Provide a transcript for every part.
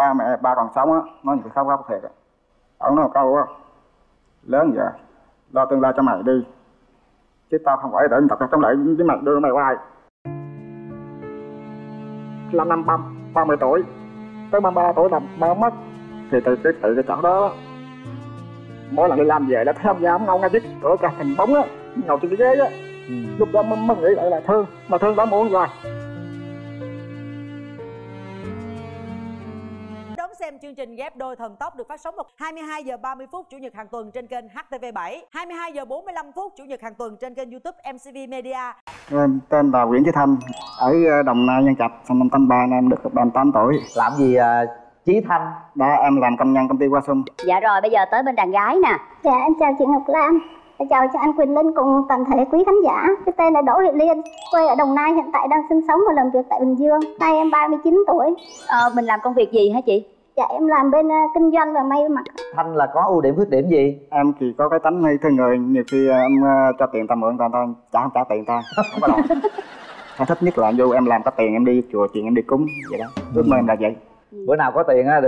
ba mẹ ba còn sống á, nói những cái khóc góc thiệt. Ông nói một câu á, lớn giờ lo tương lai cho mày đi, chứ tao không phải để tập cái chống lại với mày, đưa mày hoài. 5 năm 30 tuổi tới 33 tuổi là má mất, thì từ cái chỗ đó mỗi lần đi làm về là thấy ông già ông ngâu ngay chiếc cửa cả thành bóng á, ngồi trên cái ghế á. Lúc đó mới nghĩ lại là thương, mà thương đã muốn rồi. Đón xem chương trình Ghép Đôi Thần Tốc được phát sóng vào 22h30 chủ nhật hàng tuần trên kênh HTV7, 22h45 chủ nhật hàng tuần trên kênh YouTube MCV Media. Em tên là Nguyễn Chí Thanh, ở Đồng Nai, Nhân Trạch, năm 1983, em được 38 tuổi. Làm gì Chí Thanh? Đó, em làm công nhân công ty Hoa Xuân. Dạ rồi, bây giờ tới bên đàn gái nè. Dạ, em chào chị Ngọc Lan, em chào cho anh Quyền Linh cùng toàn thể quý khán giả. Cái tên là Đỗ Thị Linh, quê ở Đồng Nai, hiện tại đang sinh sống và làm việc tại Bình Dương. Nay em 39 tuổi. Mình làm công việc gì hả chị? Dạ, em làm bên kinh doanh và may mặc. Thanh là có ưu điểm khuyết điểm gì? Em chỉ có cái tánh hay thương người, nhiều khi em cho tiền ta mượn, ta trả không trả tiền ta. Không có đòi. Em thích nhất là vô em làm có tiền em đi chùa, chuyện em đi cúng vậy đó. Ước mơ em là vậy. Bữa nào có tiền á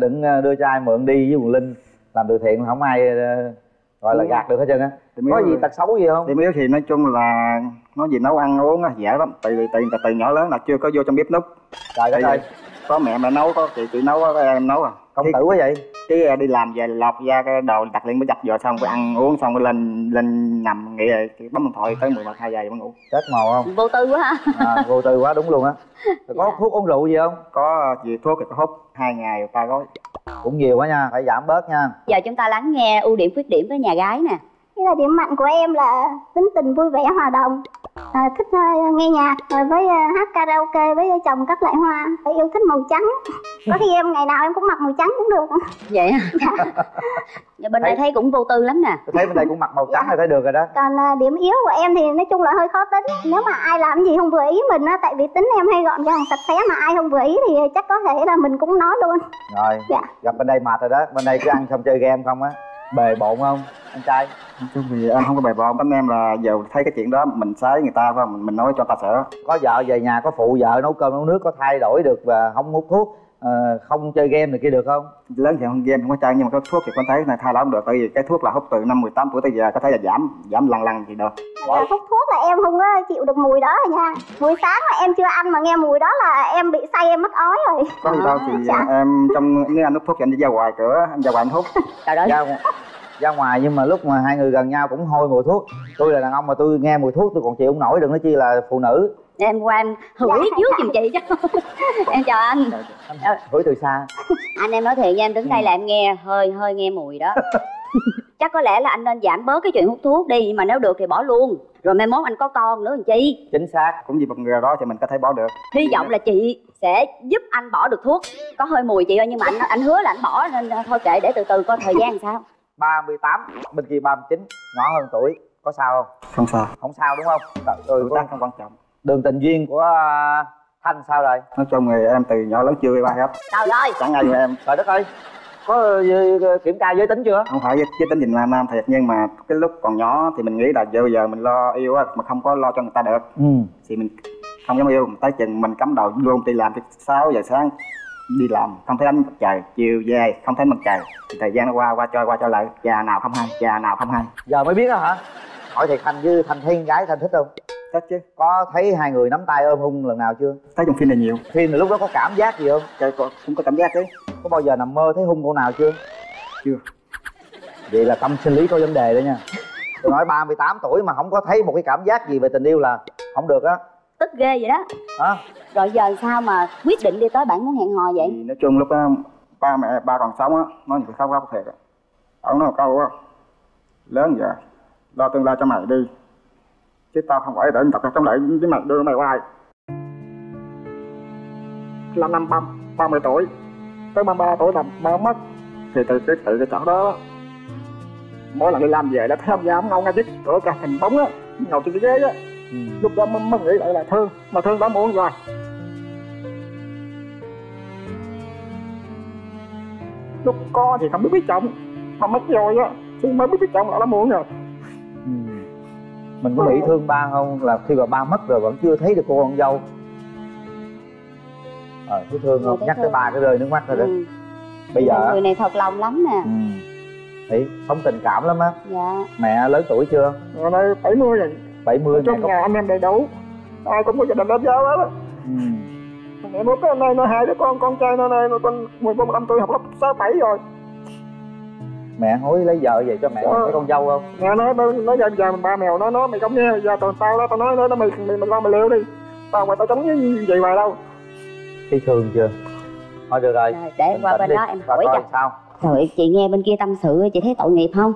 đừng đưa cho ai mượn đi với Quyền Linh. Làm từ thiện không ai gọi là gạt được hết trơn á. Có gì tật xấu gì không? Điểm yếu thì nói chung là nói gì nấu ăn uống á dễ lắm, từ nhỏ lớn là chưa có vô trong bếp núc. Trời đất ơi, có mẹ mẹ nấu, có chị nấu, có em nấu à. Công tử quá vậy. Chứ đi làm về lọc ra cái đồ đặt liền mới giặt giò xong rồi ăn uống xong rồi lên nằm nghỉ rồi bấm điện thoại tới 11-2 giờ mới ngủ. Chết màu không? Vô tư quá ha. Vô tư quá đúng luôn á. Có thuốc uống rượu gì không? Có gì thuốc thì có hút 2 ngày 3 gói. Cũng nhiều quá nha, phải giảm bớt nha. Giờ chúng ta lắng nghe ưu điểm khuyết điểm với nhà gái nè. Cái là điểm mạnh của em là tính tình vui vẻ hòa đồng, thích nghe nhạc rồi với hát karaoke với chồng các loại hoa, yêu thích màu trắng. Có khi em ngày nào em cũng mặc màu trắng cũng được. Vậy hả? Dạ. Bên đây thấy cũng vô tư lắm nè. Thấy bên đây cũng mặc màu trắng là thấy được rồi đó. Còn điểm yếu của em thì nói chung là hơi khó tính. Nếu mà ai làm gì không vừa ý mình á, tại vì tính em hay gọn gàng sạch sẽ, mà ai không vừa ý thì chắc có thể là mình cũng nói luôn. Rồi. Dạ. Gặp bên đây mệt rồi đó. Bên đây cứ ăn xong chơi game không á. Bề bộn không anh trai? Chứ vì em không có bề bộn, tính em là giờ thấy cái chuyện đó mình sái người ta phải không, mình nói cho ta sợ. Có vợ về nhà có phụ vợ nấu cơm nấu nước, có thay đổi được và không hút thuốc, không chơi game này kia được không? Lớn thì không game không có chơi, nhưng mà có thuốc thì con thấy này thay đổi không được, tại vì cái thuốc là hút từ năm 18 tuổi tới giờ có thể là giảm lần thì được. Wow. Hút thuốc là em không có chịu được mùi đó rồi nha. Buổi sáng là em chưa ăn mà nghe mùi đó là em bị say, em mất ói rồi. Có gì đâu thì em trong nếu anh hút thuốc thì anh đi ra ngoài cửa, anh ra ngoài anh hút. Trời ơi. Ra ngoài, nhưng mà lúc mà hai người gần nhau cũng hôi mùi thuốc. Tôi là đàn ông mà tôi nghe mùi thuốc tôi còn chịu không nổi, đừng nói chi là phụ nữ. Em qua em hửi trước giùm chị chứ. Em chào anh. Hửi từ xa. Anh em nói thiệt nha, em đứng đây là em nghe hơi nghe mùi đó. Chắc có lẽ là anh nên giảm bớt cái chuyện hút thuốc đi, mà nếu được thì bỏ luôn. Rồi mai mốt anh có con nữa làm chi. Chính xác, cũng vì một người đó thì mình có thể bỏ được. Hy vọng là chị sẽ giúp anh bỏ được thuốc. Có hơi mùi chị ơi, nhưng mà anh hứa là anh bỏ, nên thôi kệ để từ coi thời gian làm sao. 38, bên kia 39, nhỏ hơn tuổi, có sao không? Không sao. Không sao đúng không? Tuổi tác không quan trọng. Đường tình duyên của Thanh sao rồi? Nói chung người em từ nhỏ lớn chưa ba hết. Trời ơi. Chẳng ai em. Trời đất ơi. Có kiểm tra giới tính chưa? Không phải giới tính nhìn là nam thiệt, nhưng mà cái lúc còn nhỏ thì mình nghĩ là giờ mình lo yêu á, mà không có lo cho người ta được. Thì mình không dám yêu, tới chừng mình cắm đầu luôn đi làm tới 6 giờ sáng. Đi làm không thấy ánh mặt trời, chiều về không thấy mặt trời, thời gian nó qua lại, già nào không hay. Giờ mới biết đó hả? Hỏi thiệt Thanh với Thanh thấy gái Thanh thích không? Thích chứ. Có thấy hai người nắm tay ôm hôn lần nào chưa? Thấy trong phim này nhiều. Phim này lúc đó có cảm giác gì không? Trời, cũng có cảm giác đấy. Có bao giờ nằm mơ thấy hôn cô nào chưa? Chưa. Vậy là tâm sinh lý có vấn đề đó nha. Tôi nói 38 tuổi mà không có thấy một cái cảm giác gì về tình yêu là không được á. Tức ghê vậy đó. Hả? Rồi giờ sao mà quyết định đi tới Bạn Muốn Hẹn Hò vậy? Thì nói chung lúc đó ba mẹ ba còn sống á, nói những khóc góc thiệt á. Ông nói một câu á, lớn giờ lo tương lai cho mày đi, chứ tao không phải để tập trong lại với mày, đưa mày hoài. 5 năm 30 tuổi tới 33 tuổi là má mất, thì từ cái chỗ đó mỗi lần đi làm về là thấy ông già ông ngâu ngay chiếc cửa cả thành bóng á, ngồi trên cái ghế á. Lúc đó mới nghĩ lại là thương, mà thương đã muộn rồi. Lúc con thì không biết chồng, mà mất rồi á thì mới biết chồng là đã muộn rồi. Mình có bị thương ba không, là khi mà ba mất rồi vẫn chưa thấy được cô con dâu? Thấy thương không? Nhắc tới ba cái rơi nước mắt thôi đó. Bây giờ người này thật lòng lắm nè. Thì sống tình cảm lắm á. Dạ. Mẹ lớn tuổi chưa? Ở đây 70 rồi. 70 mẹ có... nhà anh em đầy đủ, ai cũng có gia đình hết giáo hết á. Mẹ muốn cái nay nó hai đứa con trai nó nay con 15 tuổi học lớp 6, 7 rồi. Mẹ hối lấy vợ về cho mẹ cái con dâu không? Mẹ nói giờ ba mèo nó mày không nghe, giờ tao đó tao nói nó mày lo mày liệu đi, tao mà tao chống như vậy mà đâu. Thấy thương chưa? Thôi được rồi. Rồi để qua bên đó em hỏi cho. Trời, chị nghe bên kia tâm sự chị thấy tội nghiệp không?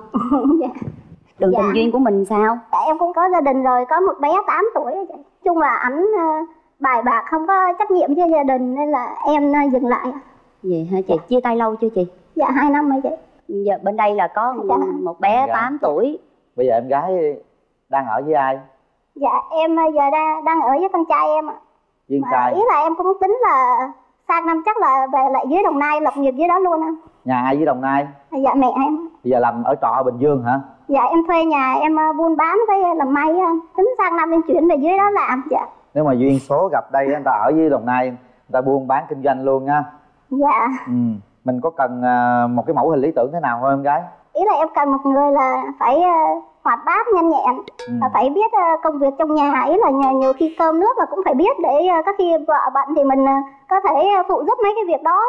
Đường tình duyên của mình sao? Tại em cũng có gia đình rồi, có một bé 8 tuổi. Chung là ảnh bài bạc, không có trách nhiệm với gia đình nên là em dừng lại. Vậy hả chị? Dạ. Chia tay lâu chưa chị? Dạ 2 năm rồi chị. Giờ bên đây là có một bé 8 tuổi. Bây giờ em gái đang ở với ai? Dạ em giờ đang ở với con trai em ạ. Ý là em cũng tính là sang năm chắc là về lại dưới Đồng Nai lập nghiệp dưới đó luôn anh. Nhà ai dưới Đồng Nai? Dạ mẹ em. Bây giờ làm ở trọ ở Bình Dương hả? Dạ em thuê nhà em buôn bán với làm may, tính sang năm em chuyển về dưới đó làm. Dạ. Nếu mà duyên số gặp đây người ta ở dưới Đồng Nai, người ta buôn bán kinh doanh luôn nha. Dạ. Mình có cần một cái mẫu hình lý tưởng thế nào không em gái? Ý là em cần một người là phải hoạt bát, nhanh nhẹn, phải biết công việc trong nhà, ý là nhiều khi cơm nước là cũng phải biết để các khi vợ bận thì mình có thể phụ giúp mấy cái việc đó.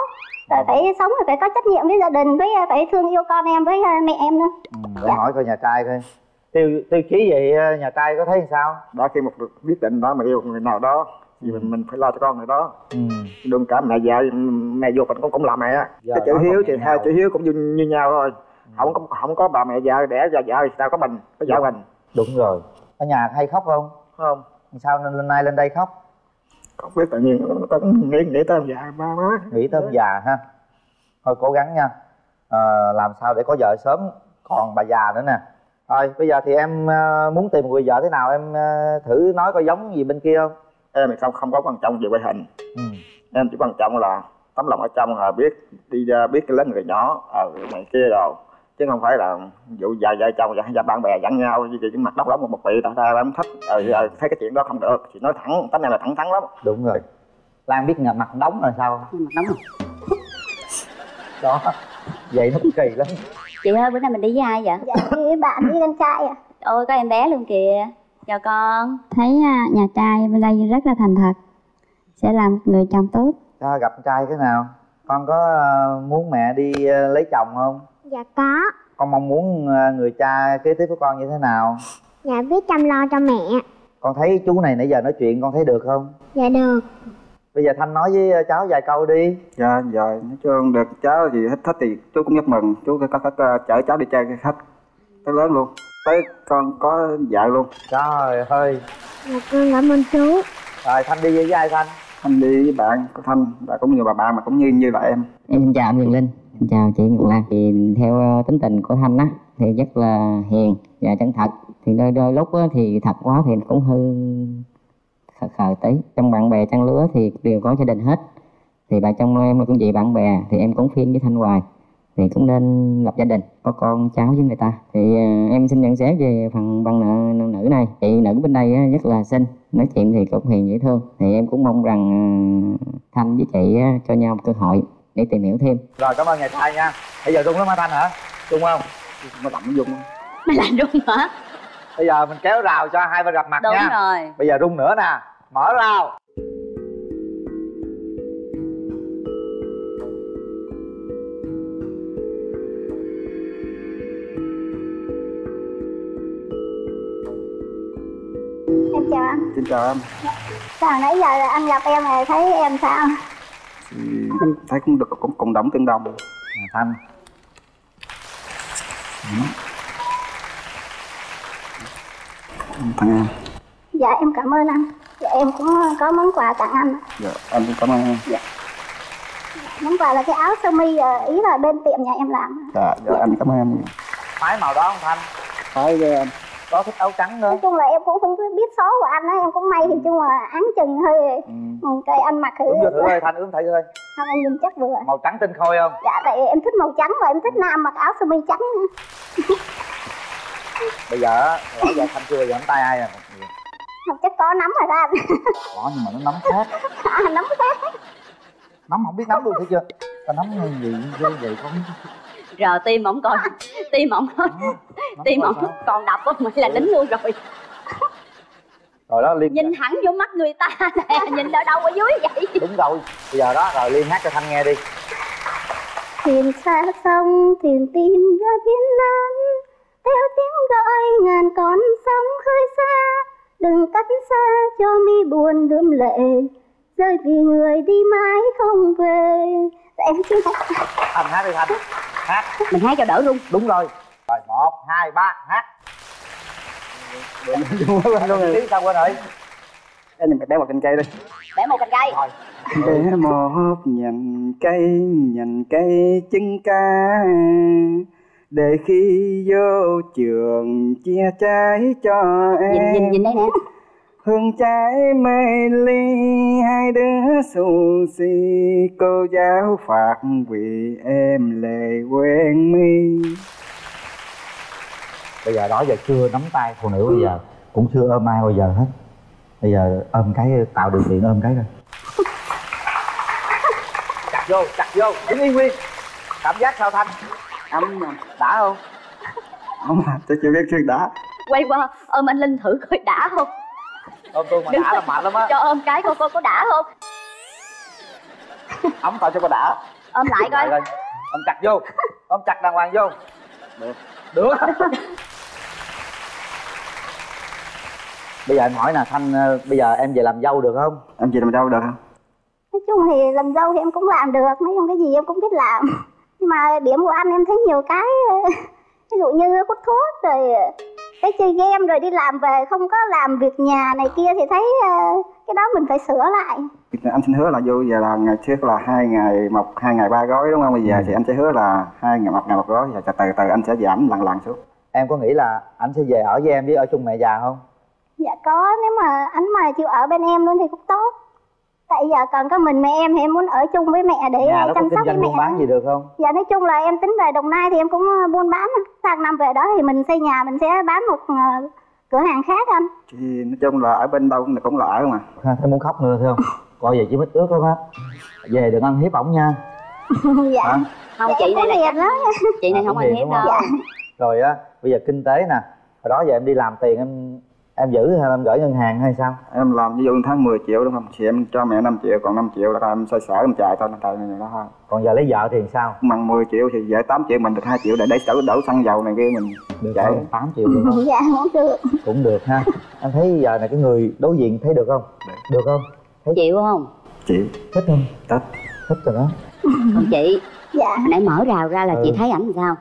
Rồi phải sống rồi phải có trách nhiệm với gia đình, với phải thương yêu con em với mẹ em nữa. Để hỏi coi nhà trai thôi. Tiêu chí vậy nhà trai có thấy sao? Đó khi một quyết định đó mà yêu người nào đó thì mình phải lo cho con người đó. Đừng cả mẹ vợ mẹ vô mình cũng làm mẹ á. Chữ hiếu thì hai chữ hiếu cũng như nhau thôi. Không có bà mẹ vợ đẻ ra vợ thì tao có mình, có vợ mình. Đúng rồi. Ở nhà hay khóc không? Không. Sao hôm nay lên đây khóc? Không biết, tự nhiên tao nghĩ tới ông già ba má. Nghĩ tới ông già ha. Thôi cố gắng nha. Làm sao để có vợ sớm, còn bà già nữa nè. Thôi bây giờ thì em muốn tìm một người vợ thế nào em thử nói có giống gì bên kia không? Em thì không có quan trọng về ngoại hình. Em chỉ quan trọng là tấm lòng ở trong, là biết đi ra biết cái lớn người nhỏ ở ngoài kia rồi, chứ không phải là vụ vợ chồng và bạn bè giận nhau như vậy, chứ mặt đóc lắm một vị ta em thích thấy cái chuyện đó không được thì nói thẳng, tấm này là thẳng thắn lắm. Đúng rồi. Lan biết mặt đóng rồi sao? Mặt đóng rồi. Đó, vậy nó cũng kỳ lắm. Chị ơi, bữa nay mình đi với ai vậy? Dạ đi với bạn, với con trai ạ. Ôi có em bé luôn kìa. Chào con. Thấy nhà trai bên đây rất là thành thật, sẽ làm người chồng tốt. Cho gặp trai thế nào? Con có muốn mẹ đi lấy chồng không? Dạ có. Con mong muốn người cha kế tiếp của con như thế nào? Dạ biết chăm lo cho mẹ. Con thấy chú này nãy giờ nói chuyện con thấy được không? Dạ được. Bây giờ Thanh nói với cháu vài câu đi. Dạ rồi, nói chung được cháu gì hết thích thì chú cũng rất mừng. Chú có chở cháu đi chơi khách tới lớn luôn, tới con có vợ luôn. Trời ơi. Dạ con cảm ơn chú. Rồi Thanh đi với ai Thanh? Thanh đi với bạn của Thanh, và cũng như bà mà cũng như bà em. Em xin chào anh Quyền Linh, xin chào chị Ngọc Lan. Thì theo tính tình của Thanh á thì rất là hiền và chân thật. Thì đôi lúc á, thì thật quá thì cũng hơi khờ tí. Trong bạn bè trang lứa thì đều có gia đình hết. Thì bà trong em cũng vậy, bạn bè thì em cũng khuyên với Thanh hoài thì cũng nên lập gia đình, có con cháu với người ta. Thì em xin nhận xét về phần bạn nữ này, chị nữ bên đây á, rất là xinh, nói chuyện thì cũng hiền dễ thương. Thì em cũng mong rằng Thanh với chị cho nhau một cơ hội để tìm hiểu thêm. Rồi cảm ơn nhà trai nha. Bây giờ rung lắm hả Thanh hả? Rung không? Mày lạnh rung không? Mày lạnh rung hả? Bây giờ mình kéo rào cho hai bên gặp mặt. Đúng nha. Đúng rồi. Bây giờ rung nữa nè. Mở rào. Em chào anh. Xin chào em. Sao nãy giờ là anh gặp em rồi thấy em sao? Thì thấy cũng được, cũng cộng đồng tương đồng. Thanh. Thằng em. Dạ em cảm ơn anh. Dạ em cũng có món quà tặng anh. Dạ anh cũng cảm ơn em. Dạ. Món quà là cái áo sơ mi, ý là bên tiệm nhà em làm. Dạ, dạ anh cảm ơn em. Phái màu đó không Thanh? Phái với em. Có thích áo trắng nữa. Nói chung là em cũng không biết số của anh á, em cũng may thì chung là áng chừng hơi cây anh mặc thử. Thử thôi Thanh, ướm thử thôi. Không em nhìn chắc vừa. Màu trắng tinh khôi không? Dạ tại em thích màu trắng và em thích nam mặc áo sơ mi trắng. Bây giờ lão giờ Thanh chưa giờ nắm tay ai rồi? Không chắc có nắm rồi đó anh. Có nhưng mà nó nắm khác. À nắm khác. nắm không biết nắm luôn, thấy chưa? Ta nắm gì vô vậy không? Rồi tim ổng coi, tim ổng còn đập không? Mày là lính luôn rồi. Rồi đó Liên nhìn thẳng vô mắt người ta nè, nhìn ở đâu ở dưới vậy? Đúng rồi, bây giờ đó rồi Liên hát cho Thanh nghe đi. Thuyền xa sông, thuyền tim ra biển lớn, theo tiếng gọi ngàn con sóng khơi xa. Đừng cách xa cho mi buồn đượm lệ, rơi vì người đi mãi không về. Em chưa hát. Thành hát đi Thành, hát. Mình hát cho đỡ luôn. Đúng rồi. Rồi 1, 2, 3, hát. Sao quên rồi. Em mình bẻ một cành cây đi. Bẻ một cành cây. Rồi. Bẻ một nhành cây chân ca, để khi vô trường chia trái cho em. Nhìn đây nè. Hương trái mê ly hai đứa xù xì, cô giáo phạt vì em lệ quen mi. Bây giờ đó giờ chưa nắm tay phụ nữ, bây giờ cũng chưa ôm ai bao giờ hết. Bây giờ ôm cái, tạo điều kiện ôm cái rồi. Chặt vô, đứng yên Nguyên. Cảm giác sao Thanh? Ấm đã không? Không à, tôi chưa biết chuyện đã. Quay qua ôm anh Linh thử coi đã không? Ôm tôi mà đã là mệt lắm á. Cho ôm cái coi có đã không? Ấm tao cho coi đã. Ôm lại coi. Ôm chặt vô, ôm chặt đàng hoàng vô. Được. Được. Bây giờ em hỏi nè Thanh, bây giờ em về làm dâu được không? Em về làm dâu được không? Nói chung thì làm dâu thì em cũng làm được, nói chung cái gì em cũng biết làm. Nhưng mà điểm của anh em thấy nhiều cái, ví dụ như hút thuốc rồi cái chơi game rồi đi làm về không có làm việc nhà này kia thì thấy cái đó mình phải sửa lại. Anh xin hứa là vô giờ là ngày trước là 2 ngày mọc 2 ngày 3 gói đúng không? Bây giờ thì anh sẽ hứa là 2 ngày mọc 1 ngày 1 gói, và từ từ anh sẽ giảm lần lần xuống. Em có nghĩ là anh sẽ về ở với em với ở chung mẹ già không? Dạ có, nếu mà anh mà chịu ở bên em luôn thì cũng tốt. Tại giờ còn có mình mẹ em thì em muốn ở chung với mẹ để chăm sóc với mẹ. Buôn bán gì được không? Dạ nói chung là em tính về Đồng Nai thì em cũng buôn bán. Sang năm về đó thì mình xây nhà mình sẽ bán một cửa hàng khác anh. Thì nói chung là ở bên đâu cũng là ở không à. Thấy muốn khóc nữa thấy không? Coi vậy chỉ mít ướt lắm á. Về đừng ăn hiếp ổng nha. Dạ. Hả? Không dạ, chị này là chắc... lắm. Chị này không ăn hiếp đâu. Dạ. Rồi á, bây giờ kinh tế nè. Hồi đó giờ em đi làm tiền em giữ hay em gửi ngân hàng hay sao? Em làm ví dụ tháng 10 triệu đúng không? Thì em cho mẹ 5 triệu, còn 5 triệu là em xoay sở em chạy thôi, tại này đó thôi. Còn giờ lấy vợ thì sao? Bằng 10 triệu thì vợ 8 triệu mình được 2 triệu để đổ xăng dầu này kia mình được chạy không? 8 triệu được không? Dạ không được. Cũng được ha. Em thấy giờ này cái người đối diện thấy được không? Được không? Thấy chịu không? Chịu. Thích không? Thích. Thích rồi đó. Còn chị? Dạ. Nãy mở rào ra là chị thấy ảnh sao?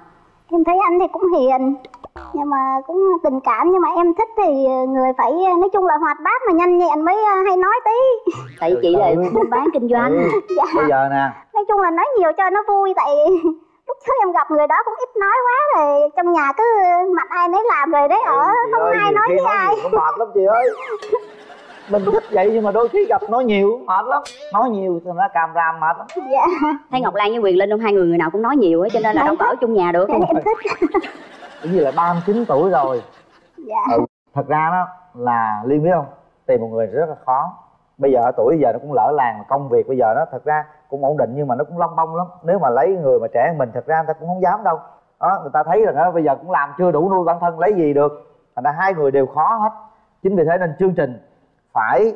Em thấy anh thì cũng hiền, nhưng mà cũng tình cảm, nhưng mà em thích thì người phải nói chung là hoạt bát mà nhanh nhẹn mới hay nói tí. Tại vì chị là buôn bán kinh doanh. Dạ. Bây giờ nè, nói chung là nói nhiều cho nó vui, tại lúc trước em gặp người đó cũng ít nói quá rồi, trong nhà cứ mặt ai nấy làm rồi đấy ở không ai nói với ai. Cũng mệt lắm chị ơi. Mình thích vậy nhưng mà đôi khi gặp nói nhiều mệt lắm, nói nhiều thì nó càm ràm mệt lắm. Dạ. Thấy Ngọc Lan với Quyền Linh không, hai người nào cũng nói nhiều ấy, cho nên là đâu có ở chung nhà được. Em thích. Cũng như là 39 tuổi rồi. Dạ. Thật ra đó là Liên biết không, tìm một người rất là khó. Bây giờ ở tuổi giờ nó cũng lỡ làng, công việc bây giờ nó thật ra cũng ổn định nhưng mà nó cũng lông bông lắm. Nếu mà lấy người mà trẻ hơn mình thật ra người ta cũng không dám đâu đó. Người ta thấy rằng đó bây giờ cũng làm chưa đủ nuôi bản thân lấy gì được. Thành ra hai người đều khó hết. Chính vì thế nên chương trình phải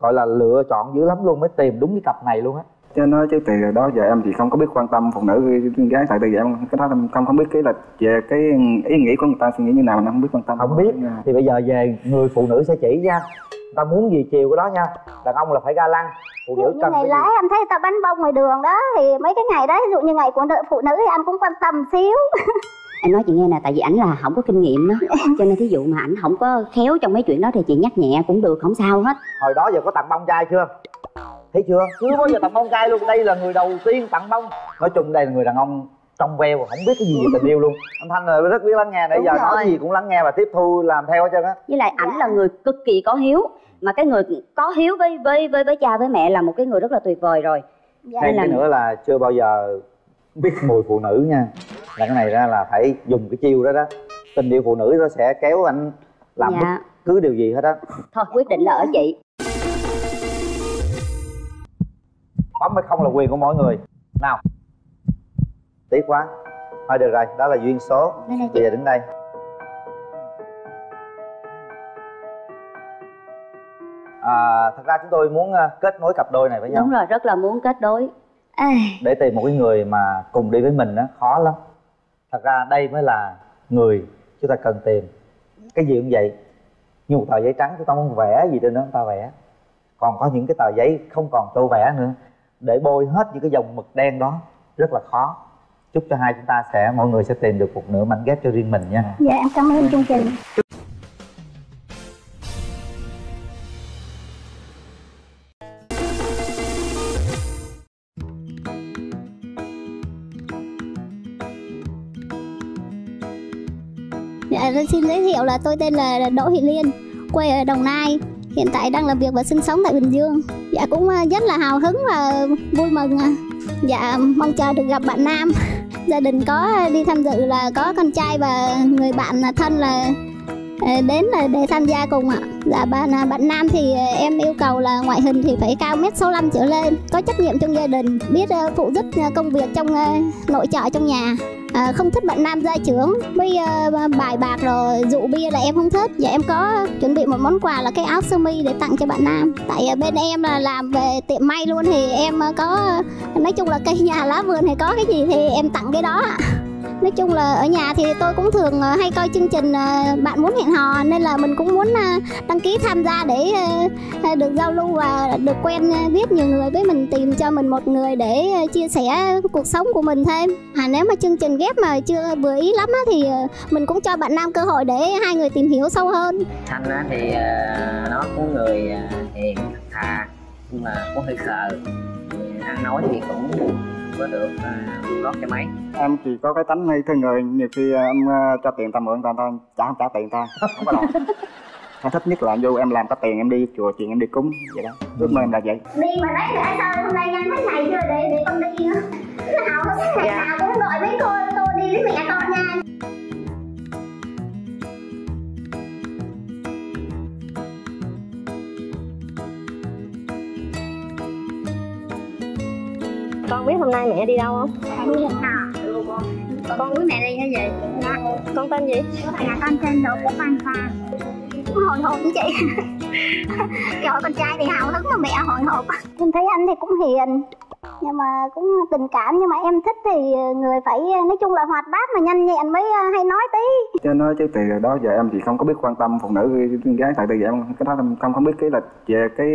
gọi là lựa chọn dữ lắm luôn mới tìm đúng cái cặp này luôn á. Cho nói chứ từ đó giờ em thì không có biết quan tâm phụ nữ gái, tại từ giờ em cái đó em không biết cái là về cái ý nghĩ của người ta suy nghĩ như nào mà em không biết quan tâm. Không biết nha. Thì bây giờ về người phụ nữ sẽ chỉ nha, ta muốn gì chiều của đó nha. Đàn ông là phải ga lăng, phụ nữ cần cái gì. Ngày lái anh thấy người ta bánh bông ngoài đường đó thì mấy cái ngày đó, ví dụ như ngày của phụ nữ thì anh cũng quan tâm xíu. Em nói chị nghe nè, tại vì ảnh là không có kinh nghiệm đó, cho nên thí dụ mà ảnh không có khéo trong mấy chuyện đó thì chị nhắc nhẹ cũng được, không sao hết. Hồi đó giờ có tặng bông trai chưa? Thấy chưa? Chưa bao giờ tặng bông trai luôn, đây là người đầu tiên tặng bông. Nói chung đây là người đàn ông trong veo và không biết cái gì về tình yêu luôn. Anh Thanh là rất biết lắng nghe, nãy giờ nói gì cũng lắng nghe và tiếp thu làm theo hết trơn á. Với lại ảnh là người cực kỳ có hiếu, mà cái người có hiếu với cha với mẹ là một cái người rất là tuyệt vời rồi. Thêm cái nữa là chưa bao giờ biết mùi phụ nữ nha. Là cái này ra là phải dùng cái chiêu đó đó. Tình yêu phụ nữ nó sẽ kéo anh làm bất cứ điều gì hết á. Thôi quyết định là ở chị. bấm hay không là quyền của mỗi người. Nào, tiếc quá. Thôi được rồi, đó là duyên số. Bây giờ đứng đây. Thật ra chúng tôi muốn kết nối cặp đôi này với nhau. Đúng rồi, rất là muốn kết nối. Để tìm một cái người mà cùng đi với mình đó, khó lắm. Thật ra đây mới là người chúng ta cần tìm. Cái gì cũng vậy, như một tờ giấy trắng chúng ta muốn vẽ gì trên đó chúng ta vẽ. Còn có những cái tờ giấy không còn tô vẽ nữa, để bôi hết những cái dòng mực đen đó rất là khó. Chúc cho hai chúng ta sẽ, mọi người sẽ tìm được một nửa mảnh ghép cho riêng mình nha. Dạ em cảm ơn chương trình. Xin giới thiệu là tôi tên là Đỗ Thị Linh, quê ở Đồng Nai, hiện tại đang làm việc và sinh sống tại Bình Dương. Dạ cũng rất là hào hứng và vui mừng. Dạ mong chờ được gặp bạn nam. Gia đình có đi tham dự là có con trai và người bạn thân là đến là để tham gia cùng ạ. Dạ bạn nam thì em yêu cầu là ngoại hình thì phải cao 1m65 trở lên, có trách nhiệm trong gia đình, biết phụ giúp công việc trong nội trợ trong nhà. Không thích bạn nam gia trưởng với bài bạc rồi rượu bia là em không thích. Và em có chuẩn bị một món quà là cái áo sơ mi để tặng cho bạn nam. Tại bên em là làm về tiệm may luôn thì em có, nói chung là cây nhà lá vườn hay có cái gì thì em tặng cái đó. Nói chung là ở nhà thì tôi cũng thường hay coi chương trình Bạn Muốn Hẹn Hò, nên là mình cũng muốn đăng ký tham gia để được giao lưu và được quen biết nhiều người, với mình tìm cho mình một người để chia sẻ cuộc sống của mình thêm. Nếu mà chương trình ghép mà chưa vừa ý lắm thì mình cũng cho bạn nam cơ hội để hai người tìm hiểu sâu hơn. Thanh thì nó cũng người hiền thà, nhưng mà cũng hơi khờ, ăn nói thì cũng có được lót cái máy. Em chỉ có cái tánh hay thương người, nhiều khi em cho tiền tầm mượn tao trả không trả tiền tao không có đòi. Em thích nhất là vô em làm có tiền em đi chùa chuyện em đi cúng vậy đó. Ước mơ em là vậy. Đi mà đấy để sao hôm nay nhanh thế này chưa để con đi nữa. Nào có cái ngày nào cũng gọi với tôi đi với mẹ con nha. Con biết hôm nay mẹ đi đâu không? Con với mẹ đi hay gì? Dạ. Con tên gì? Dạ con tên Đỗ Thị Linh. Hồi hộp với chị. Trời con trai thì hào hứng mà mẹ hồi hộp. Em thấy anh thì cũng hiền, nhưng mà cũng tình cảm, nhưng mà em thích thì người phải nói chung là hoạt bát mà nhanh nhẹn mới hay nói tí. Cho nói chứ từ đó giờ em thì không có biết quan tâm phụ nữ gái, tại từ giờ em cái đó không biết cái là về cái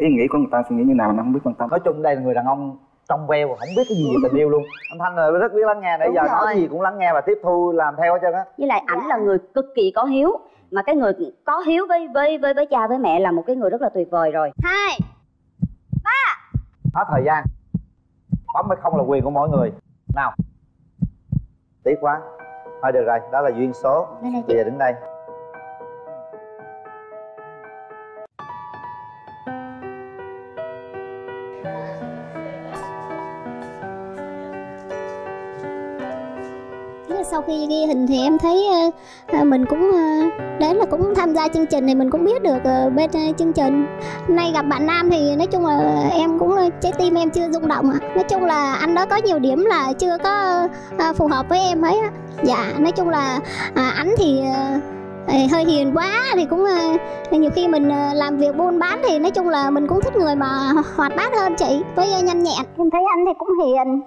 ý nghĩ của người ta suy nghĩ như nào mà em không biết quan tâm. Nói chung đây là người đàn ông trong veo không biết cái gì về tình yêu luôn. Anh Thanh là rất biết lắng nghe, nãy giờ nói gì cũng lắng nghe và tiếp thu làm theo hết trơn á. Với lại ảnh là người cực kỳ có hiếu, mà cái người có hiếu với cha với mẹ là một cái người rất là tuyệt vời rồi. 2 3 Hết thời gian, bấm hay không là quyền của mỗi người. Nào, tiếc quá. Thôi được rồi, đó là duyên số. Bây giờ đứng đây. Sau khi ghi hình thì em thấy mình cũng đến là cũng tham gia chương trình thì mình cũng biết được bên chương trình. Hôm nay gặp bạn nam thì nói chung là em cũng trái tim em chưa rung động ạ. Nói chung là anh đó có nhiều điểm là chưa có phù hợp với em ấy. Dạ, nói chung là anh thì hơi hiền quá, thì cũng nhiều khi mình làm việc buôn bán thì nói chung là mình cũng thích người mà hoạt bát hơn chị, với nhanh nhẹn. Em thấy anh thì cũng hiền,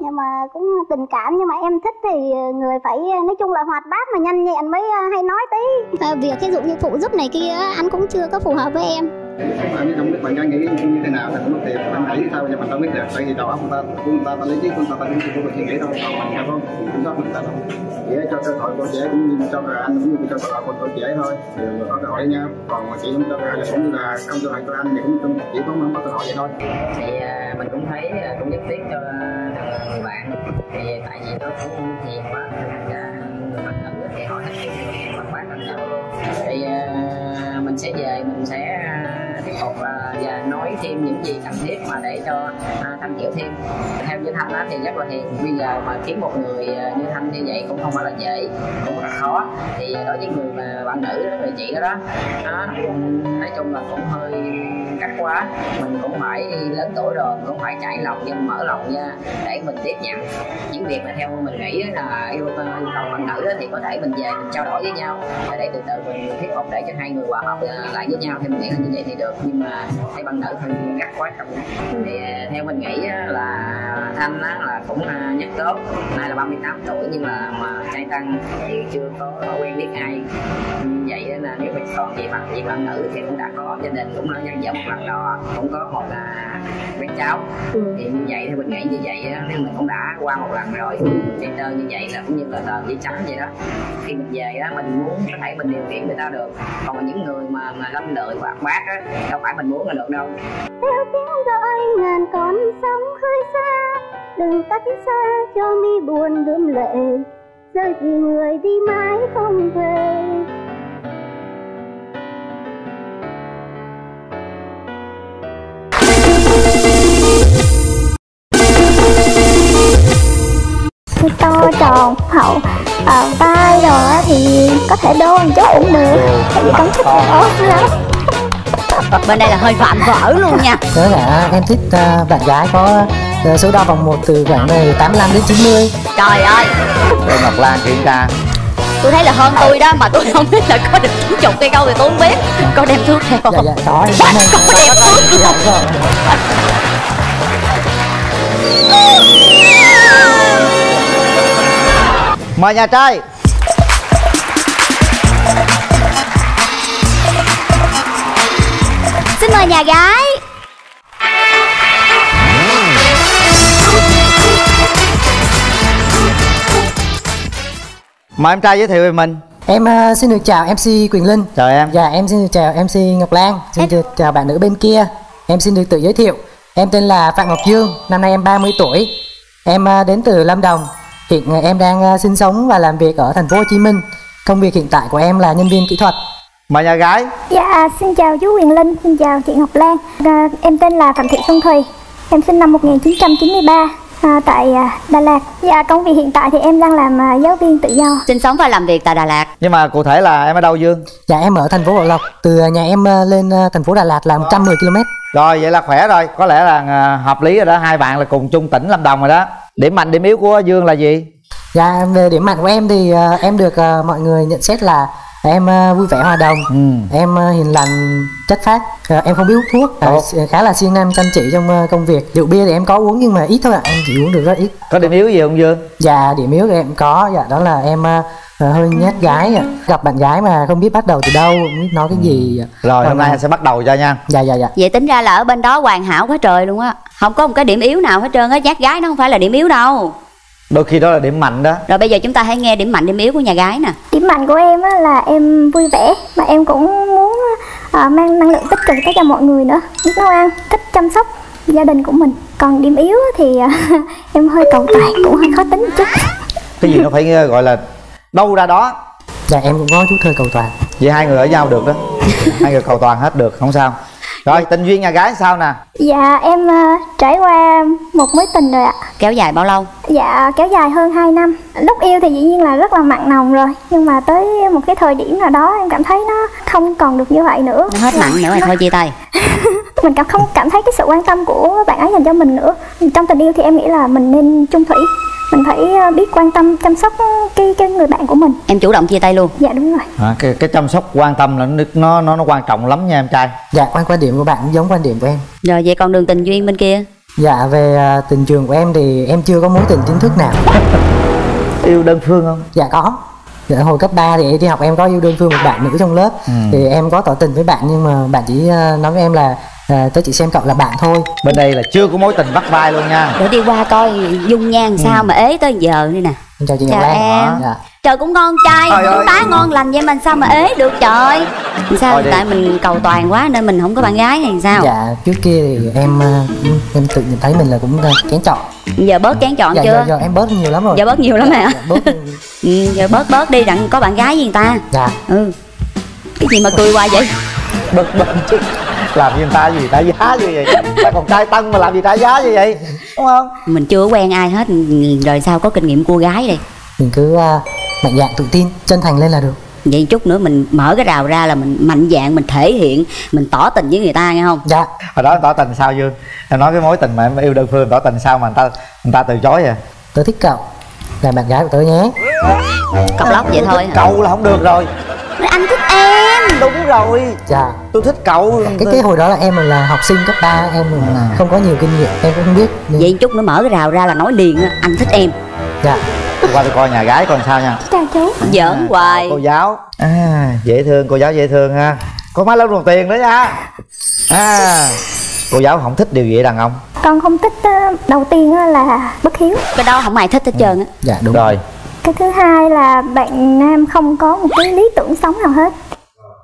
nhưng mà cũng tình cảm, nhưng mà em thích thì người phải nói chung là hoạt bát mà nhanh nhẹn mới hay nói tí. Việc ví dụ như phụ giúp này kia anh cũng chưa có phù hợp với em. Anh không biết bạn gái nghĩ như thế nào thì cũng mất tiền, anh nghĩ sao nhưng mà tao biết được, tại vì đầu óc người ta lấy trí, người ta nghĩ không có suy nghĩ đâu, không có kiểm soát mình ta đâu. Để cho cơ hội con trẻ cũng như cho anh cũng như cho cơ hội con trẻ thôi, đều có cơ hội nha. Còn mà chị không cho là cũng như là không cho hội cho anh thì cũng chỉ có mong có cơ hội vậy thôi. Thì mình cũng thấy cũng nhất thiết cho người bạn, thì tại vì nó cũng hiền quá, người bạn nữ thì họ thích cái bạn bác lẫn nhau. Thì mình sẽ về, mình sẽ tiếp tục và nói thêm những gì cần thiết mà để cho Thanh chịu thêm. Theo Như Thanh thì rất là hiền. Bây giờ mà kiếm một người Như Thanh như vậy cũng không phải là dễ, cũng là khó. Thì đối với người mà bạn nữ đó, người chị đó đó, nói chung là cũng hơi cắt quá. Mình cũng phải lớn tuổi rồi, cũng phải trải lòng nhưng mở lòng nha, để mình tiếp nhận những việc mà theo mình nghĩ là yêu cầu bạn nữ đó, thì có thể mình về mình trao đổi với nhau để từ từ mình thuyết phục để cho hai người hòa hợp lại với nhau, thì mình nghĩ là như vậy thì được. Nhưng mà thấy bạn nữ thì gắt quá trong thì theo mình nghĩ là Thanh là cũng nhất tốt, nay là 38 tuổi nhưng mà trai Thanh thì chưa có quen biết ai. Vậy nên là nếu mình còn chị bằng chị bạn nữ thì cũng đã có gia đình, cũng đã dần dần làm lò, cũng có một bé cháu. Thì như vậy thì mình nghĩ như vậy đó, nên mình cũng đã qua một lần rồi. Thì tơ như vậy là cũng như là tờ giấy trắng vậy đó. Khi mình về đó mình muốn có thể mình điều khiển người ta được. Còn những người mà lâm lợi và bác á, đâu phải mình muốn là được đâu. Theo tiếng gọi ngàn con sóng hơi xa, đừng cách xa cho mi buồn đượm lệ, rơi vì người đi mãi không về. To tròn hậu vai rồi thì có thể đô một chút cũng được, tại vì con thích ốm lắm. Bên đây là hơi vạm vỡ luôn nha. Thế là em thích bạn gái có số đo vòng 1 từ khoảng này 85 đến 90. Trời ơi, em Ngọc Lan kiểm tra. Tôi thấy là hơn tôi đó mà tôi không biết là có được 90 cây câu thì tôi không biết. Con đem thước theo. Dạ, có đem thước lắm. Mời nhà trai. Xin mời nhà gái. Mời em trai giới thiệu về mình. Em xin được chào MC Quyền Linh. Chào em. Dạ em xin được chào MC Ngọc Lan. Xin được chào bạn nữ bên kia. Em xin được tự giới thiệu. Em tên là Phạm Ngọc Dương. Năm nay em 30 tuổi. Em đến từ Lâm Đồng. Hiện em đang sinh sống và làm việc ở Thành phố Hồ Chí Minh. Công việc hiện tại của em là nhân viên kỹ thuật. Mời nhà gái. Dạ, xin chào chú Quyền Linh, xin chào chị Ngọc Lan. Em tên là Phạm Thị Xuân Thùy. Em sinh năm 1993 tại Đà Lạt. Dạ, công việc hiện tại thì em đang làm giáo viên tự do. Sinh sống và làm việc tại Đà Lạt. Nhưng mà cụ thể là em ở đâu Dương? Dạ, em ở thành phố Bảo Lộc. Từ nhà em lên thành phố Đà Lạt là 110 km. Rồi, vậy là khỏe rồi. Có lẽ là hợp lý rồi đó. Hai bạn là cùng chung tỉnh Lâm Đồng rồi đó. Điểm mạnh, điểm yếu của Dương là gì? Dạ, về điểm mạnh của em thì em được mọi người nhận xét là em vui vẻ hòa đồng, em hiền lành, chất phác, em không biết hút thuốc, khá là siêng năng chăm chỉ trong công việc. Rượu bia thì em có uống nhưng mà ít thôi ạ, em chỉ uống được rất ít. Có điểm yếu gì không Dương? Dạ, điểm yếu thì em có, dạ đó là em hơi nhát gái ạ. Gặp bạn gái mà không biết bắt đầu từ đâu, không biết nói cái gì. Rồi, hôm nay em sẽ bắt đầu cho nha. Dạ. Vậy tính ra là ở bên đó hoàn hảo quá trời luôn á. Không có một cái điểm yếu nào hết trơn á, nhát gái nó không phải là điểm yếu đâu. Đôi khi đó là điểm mạnh đó. Rồi bây giờ chúng ta hãy nghe điểm mạnh, điểm yếu của nhà gái nè. Điểm mạnh của em á là em vui vẻ. Mà em cũng muốn mang năng lượng tích cực tới cho mọi người nữa. Thích nấu ăn, thích chăm sóc gia đình của mình. Còn điểm yếu thì em hơi cầu toàn, cũng hơi khó tính một chút. Cái gì nó phải gọi là đâu ra đó. Dạ em cũng có chút hơi cầu toàn. Vậy hai người ở nhau được đó. Hai người cầu toàn hết được, không sao. Rồi tình duyên nhà gái sao nè? Dạ em trải qua một mối tình rồi ạ. Kéo dài bao lâu? Dạ kéo dài hơn 2 năm. Lúc yêu thì dĩ nhiên là rất là mặn nồng rồi. Nhưng mà tới một cái thời điểm nào đó em cảm thấy nó không còn được như vậy nữa. Hết mặn nữa rồi thôi chia tay. Mình không cảm thấy cái sự quan tâm của bạn ấy dành cho mình nữa. Trong tình yêu thì em nghĩ là mình nên chung thủy. Mình phải biết quan tâm, chăm sóc cái người bạn của mình. Em chủ động chia tay luôn? Dạ đúng rồi. Cái chăm sóc, quan tâm là nó quan trọng lắm nha em trai. Dạ, quan điểm của bạn cũng giống quan điểm của em. Rồi vậy còn đường tình duyên bên kia? Dạ, về tình trường của em thì em chưa có mối tình chính thức nào. Yêu đơn phương không? Dạ có. Dạ, hồi cấp 3 thì đi học em có yêu đơn phương một bạn nữ trong lớp. Thì em có tỏ tình với bạn nhưng mà bạn chỉ nói với em là tới chị xem cậu là bạn thôi. Bên đây là chưa có mối tình bắt vai luôn nha. Để đi qua coi dung nhan sao mà ế tới giờ đây nè. Chào chị Ngọc Lan. Dạ. Trời cũng ngon trai, cũng tá ngon lành vậy mà sao mà ế được trời. Sao tại mình cầu toàn quá nên mình không có bạn gái hay sao? Dạ trước kia thì em tự nhìn thấy mình là cũng kén chọn. Giờ bớt kén chọn chưa? Giờ em bớt nhiều lắm rồi. Giờ bớt nhiều lắm hả? Dạ, giờ bớt đi đặng có bạn gái gì người ta. Dạ. Cái gì mà cười hoài vậy? Bớt chứ. Làm như người ta gì trả giá như vậy, ta còn trai tân mà làm gì trả giá như vậy, đúng không? Mình chưa quen ai hết, rồi sao có kinh nghiệm cua gái đây. Mình cứ mạnh dạn, tự tin, chân thành lên là được. Vậy chút nữa mình mở cái rào ra là mình mạnh dạn, mình thể hiện, mình tỏ tình với người ta, nghe không? Dạ. Hồi đó tỏ tình sao Dương? Em nói cái mối tình mà em yêu đơn phương tỏ tình sao mà người ta từ chối vậy? Tớ thích cậu, là bạn gái của tớ nhé. Cọc lóc vậy thôi. Cậu là không được rồi. Anh thích em. Đúng rồi. Dạ. Tôi thích cậu. Cái hồi đó là em là học sinh cấp 3, em là không có nhiều kinh nghiệm, em cũng không biết. Nhưng... vậy chút nữa mở cái rào ra là nói liền á, anh thích em. Dạ. Qua tôi coi nhà gái còn sao nha. Chào chú. Giỡn hoài. Cô giáo dễ thương, cô giáo dễ thương ha. Có má lắm đồng tiền đó nha. Cô giáo không thích điều gì đàn ông? Con không thích, đầu tiên là bất hiếu. Cái đó không ai thích hết trơn á. Dạ đúng rồi. Cái thứ hai là bạn nam không có một cái lý tưởng sống nào hết.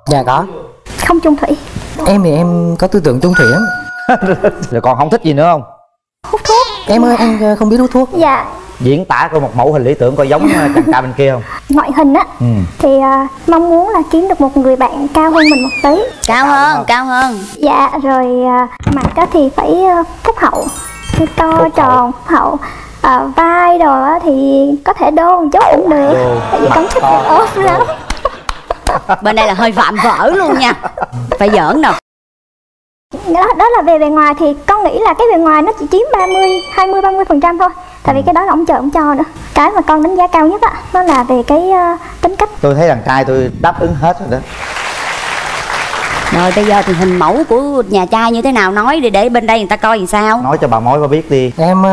Dạ có. Không chung thủy. Em thì em có tư tưởng chung thủy lắm. Rồi còn không thích gì nữa không? Hút thuốc. Em ơi, anh không biết hút thuốc. Dạ. Diễn tả coi một mẫu hình lý tưởng coi giống chàng trai bên kia không? Ngoại hình á, thì mong muốn là kiếm được một người bạn cao hơn mình một tí. Cao hơn. Dạ, rồi mặt á thì phải phúc hậu, to tròn, phúc hậu. Vai đồ á thì có thể đô một chút cũng được. Tại vì con thích ốp lắm. Bên đây là hơi vạm vỡ luôn nha. Phải giỡn đâu. Đó là về bề ngoài, thì con nghĩ là cái bề ngoài nó chỉ chiếm 20-30% thôi. Tại vì cái đó là ông trời ông cho nữa. Cái mà con đánh giá cao nhất á, nó là về cái tính cách. Tôi thấy đàn trai tôi đáp ứng hết rồi đó. Rồi bây giờ thì hình mẫu của nhà trai như thế nào nói đi, để bên đây người ta coi làm sao. Nói cho bà mối bà biết đi. Em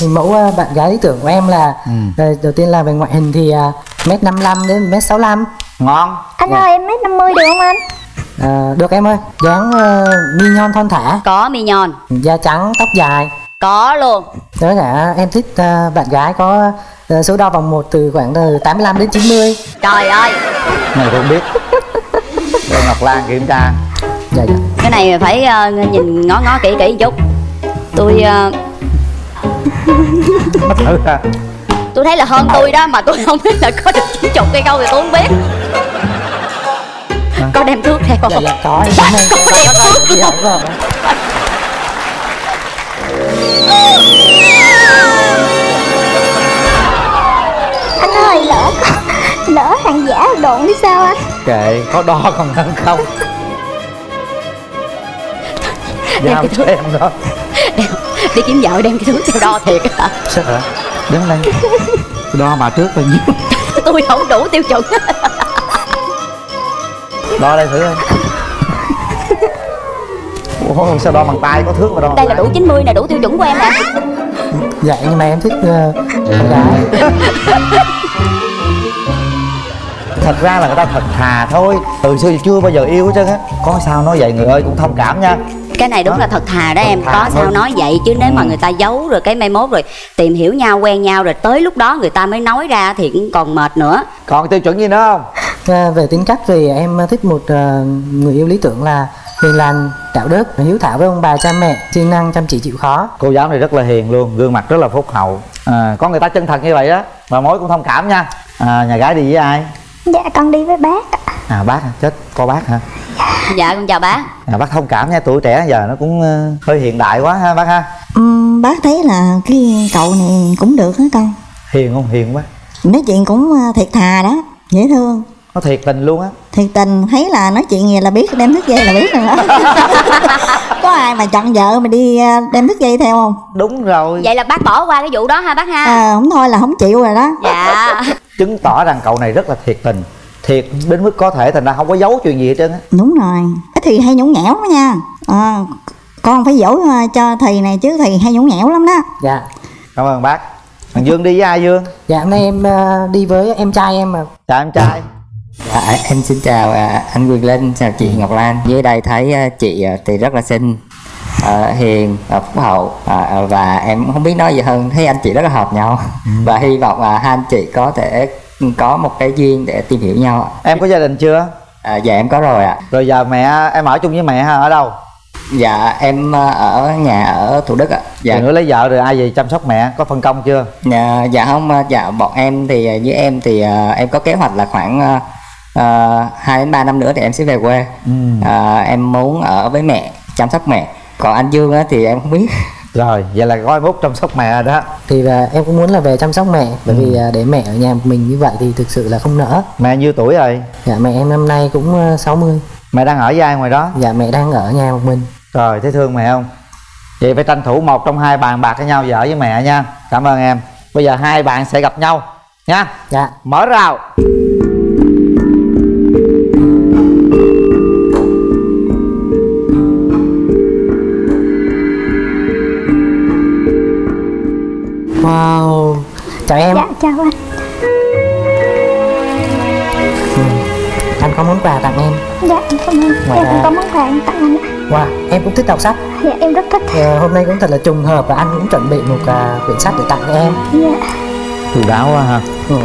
hình mẫu bạn gái lý tưởng của em là đầu tiên là về ngoại hình thì 1m55 đến 1m65. Ngon. Anh ơi em 1m50 được không anh? Được em ơi. Dáng mi nhon thon thả. Có mi nhon. Da trắng, tóc dài. Có luôn. Đó là em thích bạn gái có số đo vòng 1 từ khoảng 85 đến 90. Trời ơi. Này không biết. Rồi Ngọc Lan kiểm tra. Dạ dạ. Cái này phải nhìn ngó kỹ một chút. Tôi tôi thấy là hơn tôi đó, mà tôi không biết là có được 90 hay không thì tôi không biết. Có đem thước theo không? Dạ dạ có. Có đem thước luôn. Anh ơi, lỡ hàng giả độn đi sao anh? Kệ, có đo còn hơn không. Đem cái thước em đó. Đi kiếm vợ đem cái thước theo đo thiệt hả? Sao hả? Đứng lên. Đo mà trước bao nhiêu? Tôi không đủ tiêu chuẩn. Đo đây thử coi. Ủa, sao đo bằng tay, có thước mà đo. Đây là đủ 90 nè, đủ tiêu chuẩn của em nè. Dạ, nhưng mà em thích con gái. Thật ra là người ta thật thà thôi. Từ xưa chưa bao giờ yêu hết trơn á. Có sao nói vậy người ơi, cũng thông cảm nha. Cái này đúng đó là thật thà đó, thật em thà có thôi. Sao nói vậy chứ nếu mà người ta giấu rồi cái mai mốt rồi tìm hiểu nhau, quen nhau rồi tới lúc đó người ta mới nói ra thì cũng còn mệt nữa. Còn tiêu chuẩn gì nữa không? Về tính cách thì em thích một người yêu lý tưởng là hiền lành, đạo đức, hiếu thảo với ông bà cha mẹ, siêng năng, chăm chỉ, chịu khó. Cô giáo này rất là hiền luôn, gương mặt rất là phúc hậu. Có người ta chân thật như vậy đó, bà mối cũng thông cảm nha. Nhà gái đi với ai? Dạ con đi với bác. À bác hả? Chết, có bác hả? Dạ con chào bác. Bác thông cảm nha, tuổi trẻ giờ nó cũng hơi hiện đại quá ha bác ha. Bác thấy là cái cậu này cũng được hả con? Hiền không? Hiền quá. Nói chuyện cũng thiệt thà đó, dễ thương. Nó thiệt tình luôn á. Thiệt tình, thấy là nói chuyện gì là biết, đem thức dây là biết rồi đó. Có ai mà chọn vợ mà đi đem thức dây theo không? Đúng rồi. Vậy là bác bỏ qua cái vụ đó ha bác ha. Không thôi là không chịu rồi đó. Dạ. Chứng tỏ rằng cậu này rất là thiệt tình. Thiệt đến mức có thể thành ra không có giấu chuyện gì hết trơn á. Đúng rồi. Thì hay nhũng nhẽo đó nha. Con phải dỗ cho thầy này chứ thầy hay nhũng nhẽo lắm đó. Dạ. Cảm ơn bác. Thằng Dương đi với ai Dương? Dạ hôm nay em đi với em trai em mà. Chào em trai. Dạ, em xin chào anh Quyền Linh, chào chị Ngọc Lan. Dưới đây thấy chị thì rất là xinh, hiền, phúc hậu, và em không biết nói gì hơn, thấy anh chị rất là hợp nhau. Và hy vọng hai anh chị có thể có một cái duyên để tìm hiểu nhau. Em có gia đình chưa? Dạ em có rồi ạ. Rồi giờ mẹ em ở chung với mẹ ha, ở đâu? Dạ em ở nhà ở Thủ Đức ạ. Dạ nữa lấy vợ rồi ai về chăm sóc mẹ, có phân công chưa? Dạ không, dạ bọn em thì với em thì em có kế hoạch là khoảng 2 đến 3 năm nữa thì em sẽ về quê. Em muốn ở với mẹ, chăm sóc mẹ. Còn anh Dương á, thì em không biết. Rồi, vậy là gói mốt chăm sóc mẹ đó. Thì là em cũng muốn là về chăm sóc mẹ. Bởi vì để mẹ ở nhà mình như vậy thì thực sự là không nỡ. Mẹ nhiêu tuổi rồi? Dạ, mẹ em năm nay cũng 60. Mẹ đang ở với ai ngoài đó? Dạ, mẹ đang ở nhà một mình. Trời, thấy thương mẹ không? Vậy phải tranh thủ một trong hai bàn bạc với nhau vợ với mẹ nha. Cảm ơn em. Bây giờ hai bạn sẽ gặp nhau nha. Dạ. Mở rào. Wow. Chào em. Dạ, chào anh. Anh có món quà tặng em? Dạ, em cảm ơn. Em cũng có món quà em tặng anh ạ. Wow, em cũng thích đọc sách. Dạ, em rất thích. Hôm nay cũng thật là trùng hợp và anh cũng chuẩn bị một quyển sách để tặng cho em. Dạ. Chú đáo quá ha.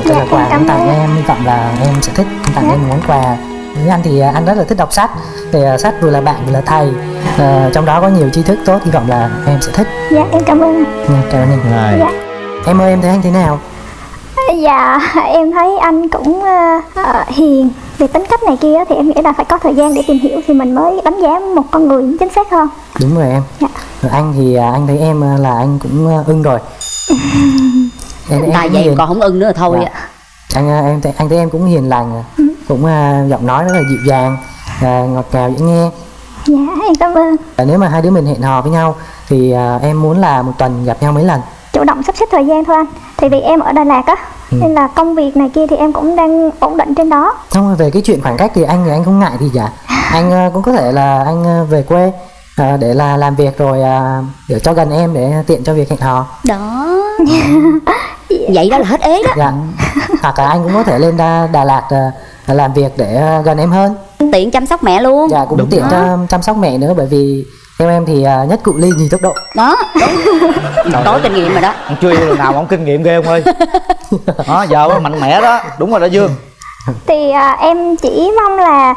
Dạ, là quà em tặng em, hy vọng là em sẽ thích. Em tặng em món quà. Với anh thì anh rất là thích đọc sách. Thì sách vừa là bạn vừa là thầy. Trong đó có nhiều tri thức tốt, hy vọng là em sẽ thích. Dạ, em cảm ơn anh. Dạ, cảm ơn em. Dạ. Em ơi, em thấy anh thế nào? Dạ, em thấy anh cũng hiền. Về tính cách này kia thì em nghĩ là phải có thời gian để tìm hiểu thì mình mới đánh giá một con người chính xác hơn. Đúng rồi em. Dạ. Rồi anh thì anh thấy em là anh cũng ưng rồi. Tại vậy hiền. Còn không ưng nữa thôi. Dạ. Anh thấy em cũng hiền lành, cũng giọng nói rất là dịu dàng, ngọt ngào dễ nghe. Dạ, em cảm ơn. Nếu mà hai đứa mình hẹn hò với nhau thì em muốn là một tuần gặp nhau mấy lần? Chủ động sắp xếp thời gian thôi anh. Thì vì em ở Đà Lạt á, nên là công việc này kia thì em cũng đang ổn định trên đó. Không, về cái chuyện khoảng cách thì anh không ngại gì cả. Anh cũng có thể là anh về quê để là làm việc rồi để cho gần em, để tiện cho việc hẹn hò. Đó. Vậy đó là hết ế đó. Dạ. Hoặc là anh cũng có thể lên Đà Lạt làm việc để gần em hơn. Tiện chăm sóc mẹ luôn. Dạ, cũng đúng tiện cho chăm sóc mẹ nữa, bởi vì theo em thì nhất cự ly nhì tốc độ. Đó, đúng. Có kinh nghiệm rồi đó. Chưa yêu lần nào mà ông kinh nghiệm ghê ông ơi. Đó, giờ ông mạnh mẽ đó. Đúng rồi đó Dương. Thì em chỉ mong là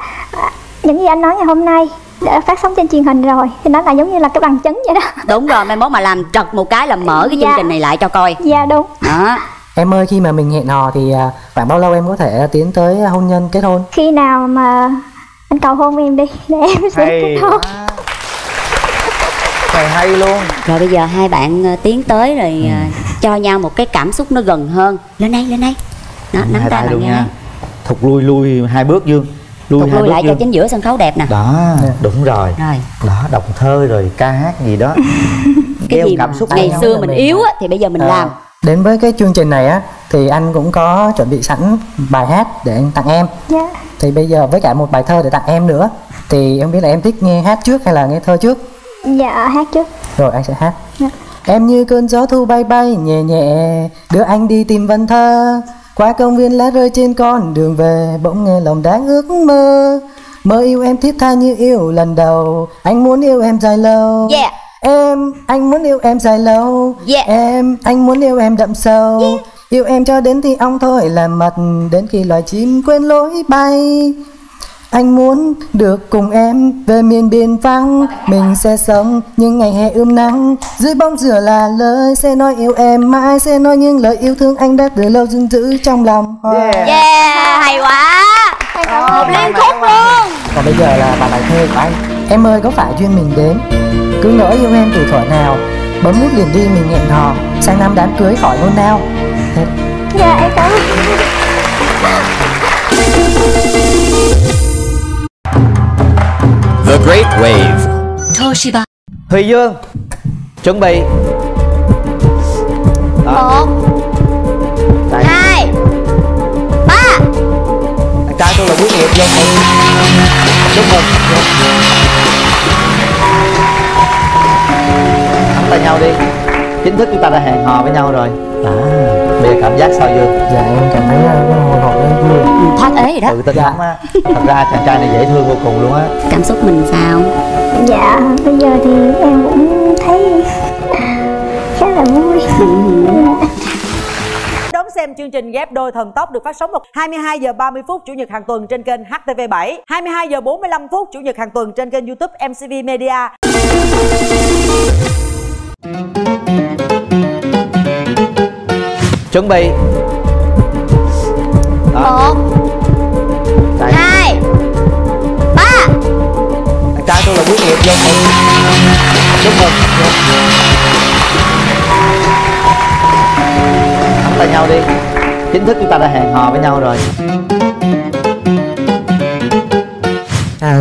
những gì anh nói ngày hôm nay đã phát sóng trên truyền hình rồi thì nó là giống như là cái bằng chứng vậy đó. Đúng rồi, mai mốt mà làm trật một cái là mở cái chương trình này lại cho coi. Dạ đúng. Đó. Em ơi, khi mà mình hẹn hò thì khoảng bao lâu em có thể tiến tới hôn nhân kết hôn? Khi nào mà anh cầu hôn em đi để em sẽ kết hôn. Hay luôn. Rồi bây giờ hai bạn tiến tới rồi cho nhau một cái cảm xúc nó gần hơn. Lên đây đó, nắm tay bạn nha. Thụt lui hai bước Dương. Thụt lui lại cho chính giữa sân khấu đẹp nè. Đó, đúng rồi. Đó, đọc thơ rồi ca hát gì đó. Cái gì cảm xúc ngày xưa mình yếu á, thì bây giờ mình làm. Đến với cái chương trình này á, thì anh cũng có chuẩn bị sẵn bài hát để anh tặng em. Thì bây giờ với cả một bài thơ để tặng em nữa. Thì em biết là em thích nghe hát trước hay là nghe thơ trước? Dạ, hát chứ. Rồi anh sẽ hát. Em như cơn gió thu bay bay nhẹ nhẹ, đưa anh đi tìm văn thơ. Qua công viên lá rơi trên con đường về, bỗng nghe lòng đáng ước mơ. Mơ yêu em thiết tha như yêu lần đầu. Anh muốn yêu em dài lâu. Em, anh muốn yêu em dài lâu. Em, anh muốn yêu em đậm sâu. Yêu em cho đến thì ong thôi là mật, đến khi loài chim quên lối bay. Anh muốn được cùng em về miền biên vắng. Mình sẽ sống những ngày hè ươm nắng. Dưới bóng rửa là lời sẽ nói yêu em mãi. Sẽ nói những lời yêu thương anh đã từ lâu dưng giữ trong lòng. Hay quá. Một liên khúc luôn. Còn bây giờ là bài bài thơ của anh. Em ơi, có phải duyên mình đến, cứ ngỡ yêu em từ thuở nào. Bấm nút liền đi mình hẹn hò, sang năm đám cưới khỏi hôn nào. Dạ, em cảm ơn. The Great Wave. Toshiba. Thùy Dương, chuẩn bị. 1, 2, 3. Anh trai tôi là quyết nghiệp vô cùng. Chúc mừng. Nắm tay nhau đi. Chính thức chúng ta đã hẹn hò với nhau rồi. Bây giờ cảm giác sao Dương? Dạ, em cảm thấy hồi hộp em vui, thoát ế rồi đó. Tự tin lắm á. Thật ra chàng trai này dễ thương vô cùng luôn á. Cảm xúc mình sao? Dạ, bây giờ thì em cũng thấy khá là vui. Đón xem chương trình Ghép Đôi Thần Tốc được phát sóng vào 22h30 Chủ nhật hàng tuần trên kênh HTV7, 22h45 Chủ nhật hàng tuần trên kênh YouTube MCV Media. Chuẩn bị. 1, 2, Chúc mừng. Chúc mừng. Nắm tay nhau đi. Chính thức chúng ta đã hẹn hò với nhau rồi.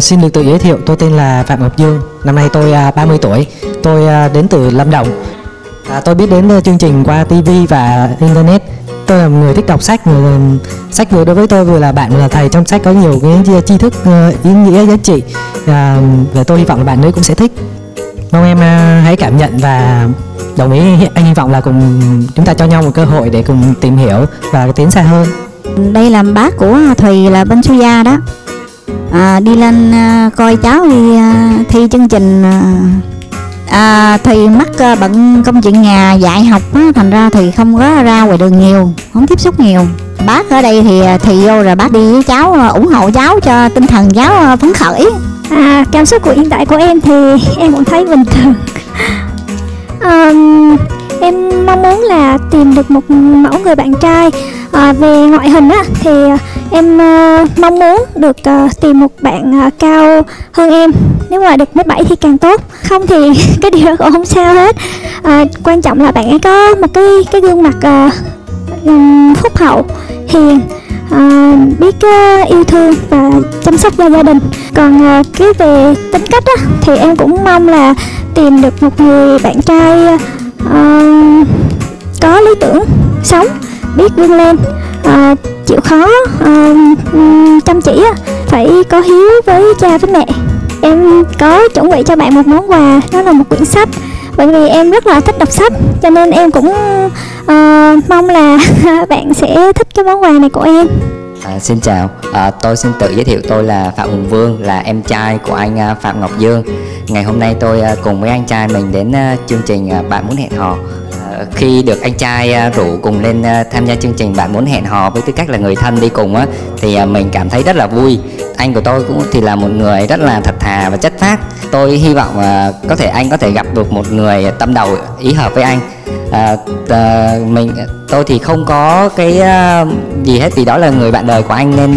Xin được tự giới thiệu, tôi tên là Phạm Ngọc Dương. Năm nay tôi 30 tuổi. Tôi đến từ Lâm Đồng. Tôi biết đến chương trình qua TV và Internet. Tôi là người thích đọc sách. Sách vừa đối với tôi vừa là bạn vừa là thầy. Trong sách có nhiều cái tri thức ý nghĩa, giá trị. Và tôi hy vọng là bạn nữ cũng sẽ thích. Mong em hãy cảm nhận và đồng ý. Anh hy vọng là cùng chúng ta cho nhau một cơ hội để cùng tìm hiểu và tiến xa hơn. Đây là bác của Thùy là bên Su Gia đó. Đi lên coi cháu đi thi chương trình. Thùy mắc bận công chuyện nhà dạy học á, thành ra Thùy không có ra ngoài đường nhiều, không tiếp xúc nhiều. Bác ở đây thì Thùy vô rồi bác đi với cháu, ủng hộ cháu cho tinh thần cháu phấn khởi. Cảm xúc của hiện tại của em thì em cũng thấy bình thường. Em mong muốn là tìm được một mẫu người bạn trai. Về ngoại hình á, thì em mong muốn được tìm một bạn cao hơn em. Nếu mà được 1m7 thì càng tốt. Không thì cái điều đó cũng không sao hết. Quan trọng là bạn ấy có một cái gương mặt phúc hậu, hiền, biết yêu thương và chăm sóc cho gia đình. Còn cái về tính cách á, thì em cũng mong là tìm được một người bạn trai có lý tưởng sống, biết vươn lên, chịu khó, chăm chỉ, phải có hiếu với cha với mẹ. Em có chuẩn bị cho bạn một món quà, đó là một quyển sách. Bởi vì em rất là thích đọc sách, cho nên em cũng mong là bạn sẽ thích cái món quà này của em. Xin chào, tôi xin tự giới thiệu, tôi là Phạm Hùng Vương, là em trai của anh Phạm Ngọc Dương. Ngày hôm nay tôi cùng với anh trai mình đến chương trình Bạn Muốn Hẹn Hò. Khi được anh trai rủ cùng lên tham gia chương trình Bạn Muốn Hẹn Hò với tư cách là người thân đi cùng á, thì mình cảm thấy rất là vui. Anh của tôi cũng thì là một người rất là thật thà và chất phác. Tôi hy vọng có thể anh có thể gặp được một người tâm đầu ý hợp với anh. Tôi thì không có cái gì hết, vì đó là người bạn đời của anh, nên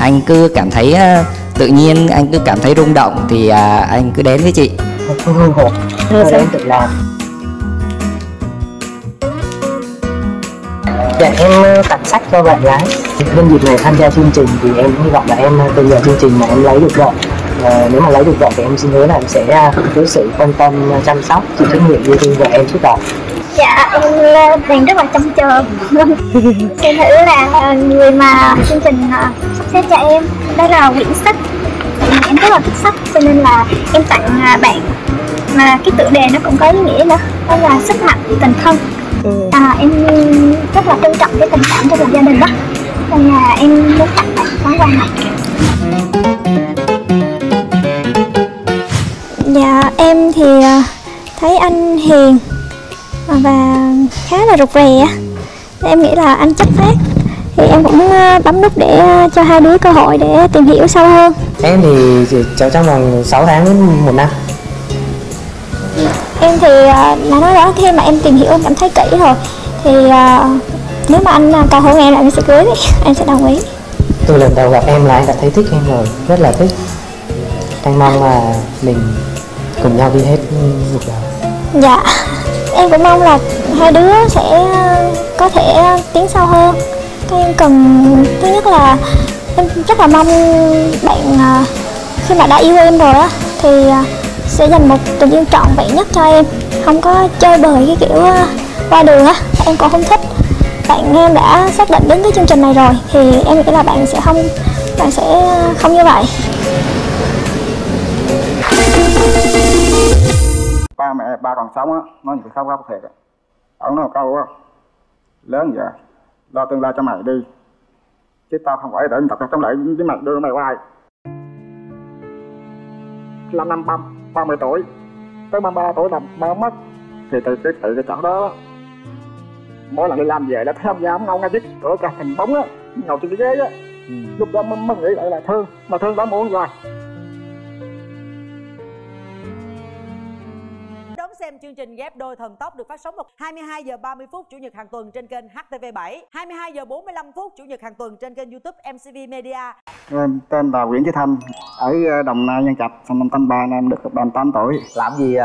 anh cứ cảm thấy tự nhiên, anh cứ cảm thấy rung động thì anh cứ đến với chị. Tôi đến tự làm. Dạ, em tặng sách cho bạn gái. Nhân dịp này tham gia chương trình thì em hy vọng là em từ giờ chương trình mà em lấy được vợ. Nếu mà lấy được vợ thì em xin hứa là em sẽ đối xử quan tâm, chăm sóc, chịu trách nhiệm yêu thương vợ em suốt đời. Dạ, em đang rất là trông chờ. Em thử là người mà chương trình sắp xếp cho em. Đó là quyển sách. Em rất là thích sách cho nên là em tặng bạn. Mà cái tựa đề nó cũng có ý nghĩa nữa. Đó là sức mạnh tình thân. Em rất là trân trọng cái tình cảm của gia đình đó, nên là em muốn tặng bạn món quà này. Dạ, em thì thấy anh hiền và khá là rụt rè. Em nghĩ là anh chất phác. Thì em cũng bấm nút để cho hai đứa cơ hội để tìm hiểu sâu hơn. Em thì trong vòng 6 tháng đến 1 năm. Em thì là nói đó, khi mà em tìm hiểu, em cảm thấy kỹ rồi thì nếu mà anh cầu hôn em là em sẽ cưới, em sẽ đồng ý. Từ lần đầu gặp em là anh đã thấy thích em rồi, rất là thích. Anh mong là mình cùng nhau đi hết cuộc đời. Dạ, em cũng mong là hai đứa sẽ có thể tiến sâu hơn. Cái em cần thứ nhất là em rất là mong bạn khi mà đã yêu em rồi á thì sẽ dành một tình yêu trọn vẹn nhất cho em, không có chơi bời cái kiểu qua đường á, em còn không thích. Bạn em đã xác định đến cái chương trình này rồi thì em nghĩ là bạn sẽ không như vậy. Ba mẹ ba còn sống á, nói những cái khóc thiệt á. Ông nói một câu á, lớn giờ lo tương lai cho mày đi, chứ tao không phải để mình tập trong lại với mày, đưa mày qua ai. Là năm 30 tuổi tới 33 tuổi là ba mất, thì từ cái chỗ đó mỗi lần đi làm về đã thấy ông già ngâu ngay chứ cửa cả hình bóng á, ngồi trên cái ghế á. Lúc đó mới nghĩ lại là thương, mà thương đã muộn rồi. xem chương trình ghép đôi thần tốc được phát sóng vào 22h30 chủ nhật hàng tuần trên kênh HTV7, 22h45 chủ nhật hàng tuần trên kênh YouTube MCV Media. Em tên là Nguyễn Chí Thanh, ở Đồng Nai, Nhân Trạch, năm 1983 em được 38 tuổi. Làm gì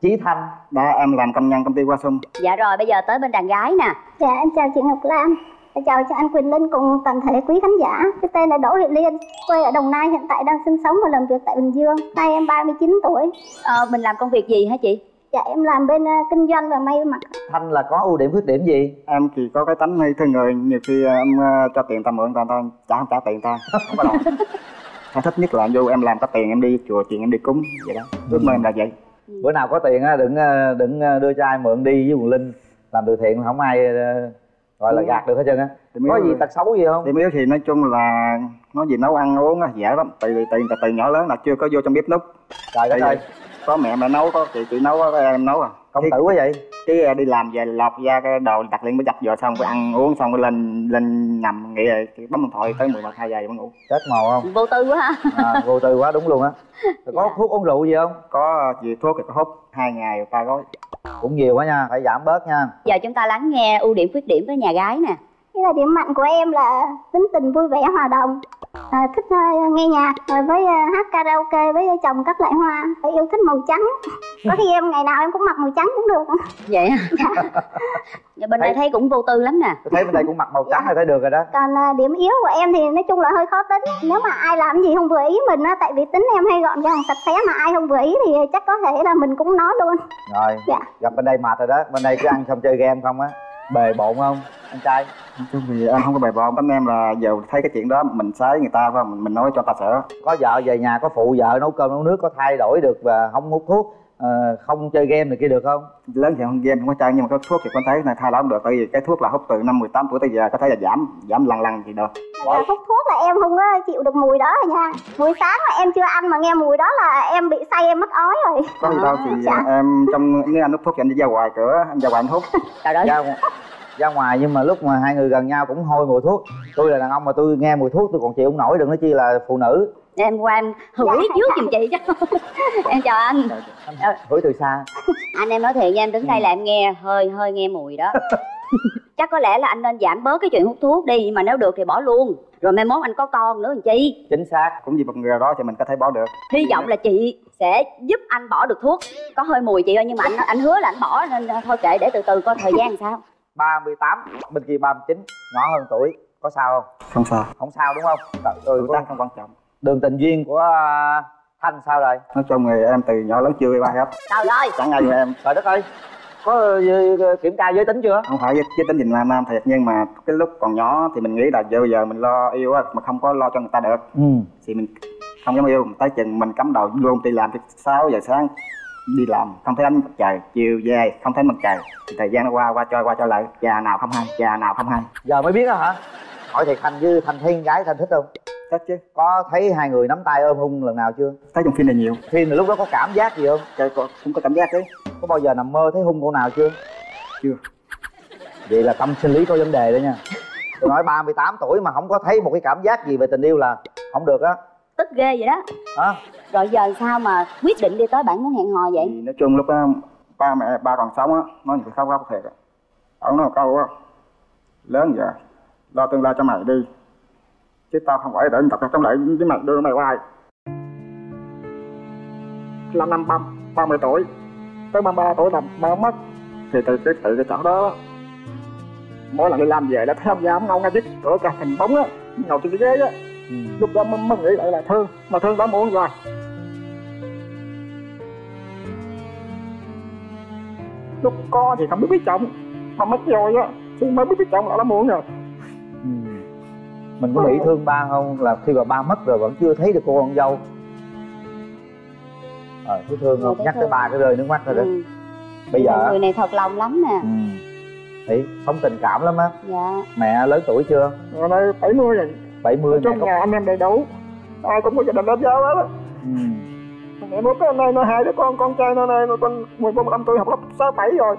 Chí Thanh? Đó, em làm công nhân công ty Qua Sung. Dạ rồi, bây giờ tới bên đàn gái nè. Dạ, em chào chị Ngọc Lan. Em chào cho anh Quyền Linh cùng toàn thể quý khán giả. Cái tên là Đỗ Thị Linh, quê ở Đồng Nai, hiện tại đang sinh sống và làm việc tại Bình Dương. Nay em 39 tuổi. Mình làm công việc gì hả chị? Dạ, em làm bên kinh doanh và may mặc. Thanh là có ưu điểm khuyết điểm gì? Em chỉ có cái tánh hay thương người, nhiều khi em cho tiền ta mượn, ta không trả tiền ta, không có đòi. Em thích nhất là vô em làm có tiền em đi chùa, tiền em đi cúng vậy đó. Ước mơ em là vậy. Bữa nào có tiền đừng đưa cho ai mượn đi với Quyền Linh. Làm từ thiện không ai gọi là gạt được hết trơn á. Có gì tật xấu gì không? Điểm yếu thì nói chung là nói gì nấu ăn uống á, dễ lắm. Từ nhỏ lớn là chưa có vô trong bếp núc. Trời đất ơi, có mẹ nấu, có chị nấu, có em nấu à. Công tử quá vậy. Chứ đi làm về lọc ra cái đồ đặt liền mới dập vợ xong, cái ăn uống xong cái lên nằm nghỉ rồi bấm điện thoại tới 11-2 giờ mới ngủ. Chết màu không? Vô tư quá ha. Vô tư quá đúng luôn á. Có thuốc uống rượu gì không? Có gì thuốc thì có hút 2 ngày 3 gói. Cũng nhiều quá nha, phải giảm bớt nha. Giờ chúng ta lắng nghe ưu điểm khuyết điểm với nhà gái nè. Cái là điểm mạnh của em là tính tình vui vẻ hòa đồng, thích nghe nhạc, rồi với hát karaoke với trồng các loại hoa, yêu thích màu trắng. Có khi em ngày nào em cũng mặc màu trắng cũng được. Vậy hả? Dạ. Bên đây thấy cũng vô tư lắm nè. Tôi thấy bên đây cũng mặc màu trắng là thấy được rồi đó. Còn điểm yếu của em thì nói chung là hơi khó tính. Nếu mà ai làm gì không vừa ý mình á, tại vì tính em hay gọn gàng sạch sẽ, mà ai không vừa ý thì chắc có thể là mình cũng nói luôn. Rồi, dạ. Gặp bên đây mệt rồi đó. Bên đây cứ ăn xong chơi game không á. Bề bộn không anh trai? Chứ vì em không có bề bộn, tính em là giờ thấy cái chuyện đó mình sái người ta phải không, mình nói cho ta sợ. Có vợ về nhà có phụ vợ nấu cơm nấu nước, có thay đổi được và không hút thuốc, không chơi game này kia được không? Lớn thì không game không có chơi, nhưng mà có thuốc thì con thấy này thay đổi không được, tại vì cái thuốc là hút từ năm 18 tuổi tới giờ, có thể là giảm lần thì được. Hút thuốc là em không có chịu được mùi đó rồi nha. Buổi sáng mà em chưa ăn mà nghe mùi đó là em bị say, em mất ói rồi. Có gì đâu thì em trong nếu anh hút thuốc thì anh đi ra ngoài cửa, anh ra ngoài anh hút. Trời ơi. Ra ngoài, nhưng mà lúc mà hai người gần nhau cũng hôi mùi thuốc. Tôi là đàn ông mà tôi nghe mùi thuốc tôi còn chịu không nổi, đừng nói chi là phụ nữ. Em qua em hửi trước giùm chị chứ. Em chào anh. Hửi từ xa. Anh em nói thiệt nha, em đứng đây là em nghe hơi nghe mùi đó. Chắc có lẽ là anh nên giảm bớt cái chuyện hút thuốc đi, nhưng mà nếu được thì bỏ luôn. Rồi mai mốt anh có con nữa làm chi? Chính xác, cũng vì một người đó thì mình có thể bỏ được. Hy vọng là chị sẽ giúp anh bỏ được thuốc. Có hơi mùi chị ơi, nhưng mà anh hứa là anh bỏ, nên thôi kệ để từ từ coi thời gian sao. 38, bên kia 39, nhỏ hơn tuổi, có sao không? Không sao. Không sao đúng không? Trời ơi, tác không quan trọng. Đường tình duyên của Thanh sao rồi? Nói chung người em từ nhỏ lớn chưa ba hết. Trời ơi! Chẳng ai em. Trời đất ơi! Có kiểm tra giới tính chưa? Không phải giới tính nhìn là nam thiệt, nhưng mà cái lúc còn nhỏ thì mình nghĩ là giờ mình lo yêu á, mà không có lo cho người ta được. Thì mình không dám yêu, tới chừng mình cắm đầu luôn đi làm tới 6 giờ sáng. Đi làm không thấy ánh mặt trời, chiều về không thấy mặt trời, thời gian nó qua lại, già nào không hay. Giờ mới biết đó hả? Hỏi thiệt Thanh chứ Thanh thấy gái Thanh thích không? Thích chứ. Có thấy hai người nắm tay ôm hôn lần nào chưa? Thấy trong phim này nhiều. Phim là lúc đó có cảm giác gì không? Trời, cũng có cảm giác chứ. Có bao giờ nằm mơ thấy hôn cô nào chưa? Chưa. Vậy là tâm sinh lý có vấn đề đó nha. Tôi nói 38 tuổi mà không có thấy một cái cảm giác gì về tình yêu là không được á. Tức ghê vậy đó. Hả? Rồi giờ sao mà quyết định đi tới Bạn Muốn Hẹn Hò vậy? Nói chung lúc đó ba còn sống á, nói những cái khóc thiệt á. Ông nói một câu á, lớn giờ lo tương lai cho mày đi, chứ tao không phải để mình tập trong lại với mày, đưa mày hoài. 5 năm 30 tuổi tới 33 tuổi là mơ mất. Thì từ cái chỗ đó, mỗi lần đi làm về là thấy ông già ông ngâu ngay chiếc cửa cả hình bóng á, ngồi trên cái ghế á. Lúc đó mới nghĩ lại là thương, mà thương đã muộn rồi. Lúc có thì không biết biết chồng, mà mất rồi á thì mới biết biết chồng là đã muộn rồi. Mình có bị thương ba không, là khi mà ba mất rồi vẫn chưa thấy được cô con dâu? Thấy thương không? Nhắc tới ba cái rơi nước mắt rồi đó. Bây giờ người này thật lòng lắm nè. Thấy sống tình cảm lắm á. Dạ. Mẹ lớn tuổi chưa? Ở đây 70 rồi. 70 trong nhà anh em đầy đủ, ai cũng có gia đình lớp giáo hết á. Mẹ muốn cái nay nó hai đứa con trai nó nay con 15 tuổi học lớp 6-7 rồi.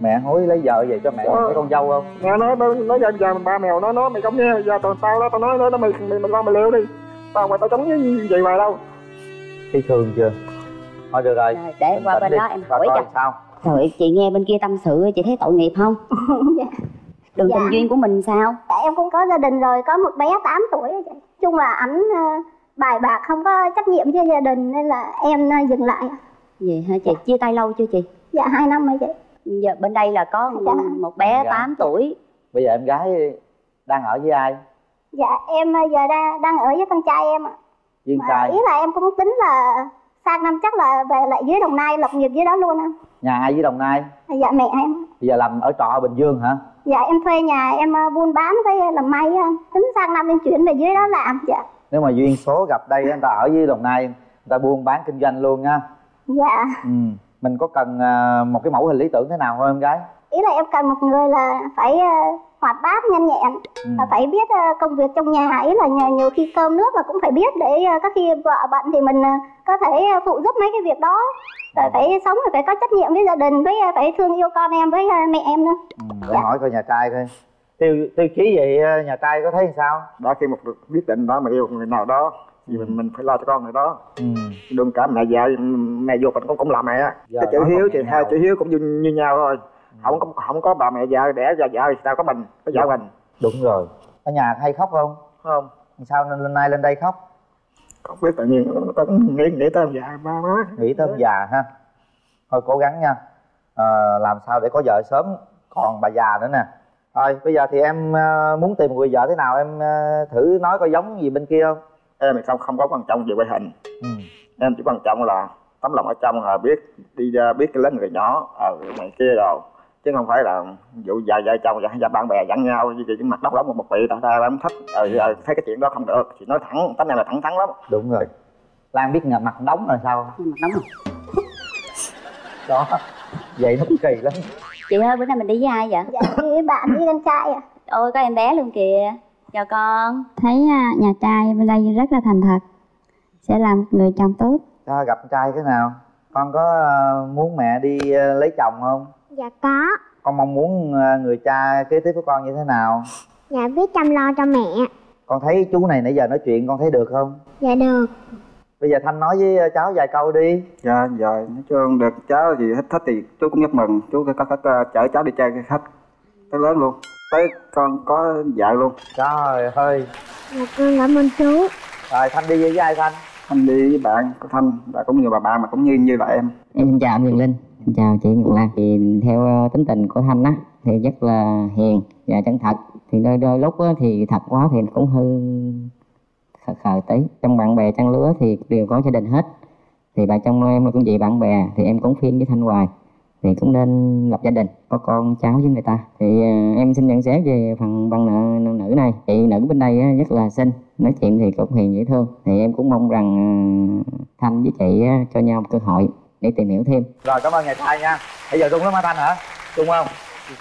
Mẹ hối lấy vợ về cho mẹ cái con dâu không? Mẹ nói giờ ba mèo nó mày không nghe, giờ tao đó tao nói nó mày lo mày lêu đi, tao mà tao chống với gì vậy đâu. Thấy thương chưa? Thôi được rồi, để em qua bên đó em hỏi cho. Trời, chị nghe bên kia tâm sự chị thấy tội nghiệp không? Dạ. Đường tình duyên của mình sao? Tại em cũng có gia đình rồi, có một bé 8 tuổi. Chung là ảnh bài bạc, không có trách nhiệm cho gia đình nên là em dừng lại. Vậy hả chị? Dạ. Chia tay lâu chưa chị? Dạ 2 năm rồi chị. Giờ bên đây là có một bé 8 tuổi. Bây giờ em gái đang ở với ai? Dạ em giờ đang ở với con trai em ạ. Con trai? Ý là em cũng tính là sang năm chắc là về lại dưới Đồng Nai, lập nghiệp dưới đó luôn. Anh nhà ai dưới Đồng Nai? Dạ mẹ em. Bây giờ làm ở trọ ở Bình Dương hả? Dạ em thuê nhà, em buôn bán với làm may. Tính sang năm em chuyển về dưới đó làm. Dạ. Nếu mà duyên số gặp đây, người ta ở dưới Đồng Nai, người ta buôn bán kinh doanh luôn nha. Dạ. Mình có cần một cái mẫu hình lý tưởng thế nào không em gái? Ý là em cần một người là phải hoạt bát, nhanh nhẹn, phải biết công việc trong nhà. Ý là nhiều khi cơm nước là cũng phải biết để có khi vợ bận thì mình có thể phụ giúp mấy cái việc đó. Rồi phải sống rồi phải có trách nhiệm với gia đình, với phải thương yêu con em với mẹ em nữa. Để hỏi coi nhà trai thôi. Tiêu chí vậy nhà trai có thấy sao? Đó, khi một quyết định đó mà yêu người nào đó thì mình phải lo cho con người đó. Đừng cả mẹ vợ, mẹ vô mình cũng là mẹ. Cái chữ hiếu thì hai chữ hiếu cũng như nhau thôi. Không có bà mẹ vợ đẻ ra vợ thì tao có mình, có vợ mình. Đúng rồi. Ở nhà hay khóc không? Không. Sao lên nay lên đây khóc? Không biết, tự nhiên tao cũng nghĩ tới ông già ba má. Nghĩ tới ông già ha. Thôi cố gắng nha. Làm sao để có vợ sớm, còn bà già nữa nè. Thôi bây giờ thì em muốn tìm một người vợ thế nào, em thử nói coi giống gì bên kia không? Em thì không có quan trọng về ngoại hình. Em chỉ quan trọng là tấm lòng ở trong, là biết đi ra, biết cái lớn người nhỏ ở ngoài kia rồi, chứ không phải là vụ vợ chồng và bạn bè dẫn nhau như vậy, mặt đóc lắm một vị tại ta lắm thích. Thấy cái chuyện đó không được thì nói thẳng, tấm này là thẳng thắn lắm. Đúng rồi. Lan biết ngờ mặt đóng rồi sao? Mặt đóng rồi. Đó, vậy nó cũng kỳ lắm. Chị ơi, bữa nay mình đi với ai vậy? Dạ đi với bạn, với con trai ạ. Ôi có em bé luôn kìa. Chào con. Thấy nhà trai bên đây rất là thành thật, sẽ làm một người chồng tốt. Cho gặp trai thế nào? Con có muốn mẹ đi lấy chồng không? Dạ có. Con mong muốn người cha kế tiếp của con như thế nào? Dạ biết chăm lo cho mẹ. Con thấy chú này nãy giờ nói chuyện con thấy được không? Dạ được. Bây giờ Thanh nói với cháu vài câu đi. Dạ rồi, nói chung được cháu gì thích thì chú cũng rất mừng. Chú có chở cháu đi chơi khách tới lớn luôn, tới con có vợ luôn. Trời ơi. Dạ con cảm ơn chú. Rồi Thanh đi với ai Thanh? Thanh đi với bạn của Thanh, và cũng như bà bạn mà cũng như là em. Em xin chào anh Quyền Linh, xin chào chị Ngọc Lan. Thì theo tính tình của Thanh á thì rất là hiền và chân thật. Thì đôi lúc á, thì thật quá thì cũng hơi khờ tí. Trong bạn bè trang lứa thì đều có gia đình hết. Thì bà trong em cũng vậy, bạn bè thì em cũng khuyên với Thanh hoài thì cũng nên lập gia đình, có con cháu với người ta. Thì em xin nhận xét về phần bạn nữ này, chị nữ bên đây rất là xinh, nói chuyện thì cũng hiền dễ thương. Thì em cũng mong rằng Thanh với chị cho nhau một cơ hội để tìm hiểu thêm. Rồi cảm ơn nhà trai nha. Bây giờ rung lắm hả Thanh hả? Rung không?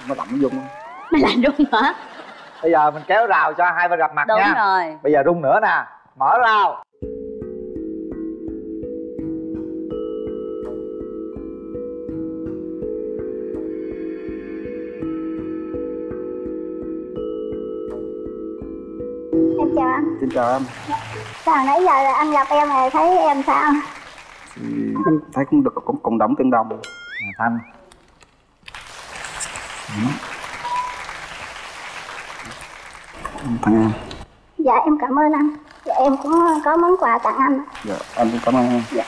Nó đậm rung không? Mày làm rung hả? Bây giờ mình kéo rào cho hai bên gặp mặt. Đúng nha. Đúng rồi. Bây giờ rung nữa nè, mở rào. Chào anh. Xin chào em. Sao nãy giờ anh gặp em này thấy em sao? Thì thấy cũng được, cũng cộng đồng tương đồng. Thanh. Thằng em. Dạ em cảm ơn anh. Dạ em cũng có món quà tặng anh. Dạ anh cũng cảm ơn em. Dạ.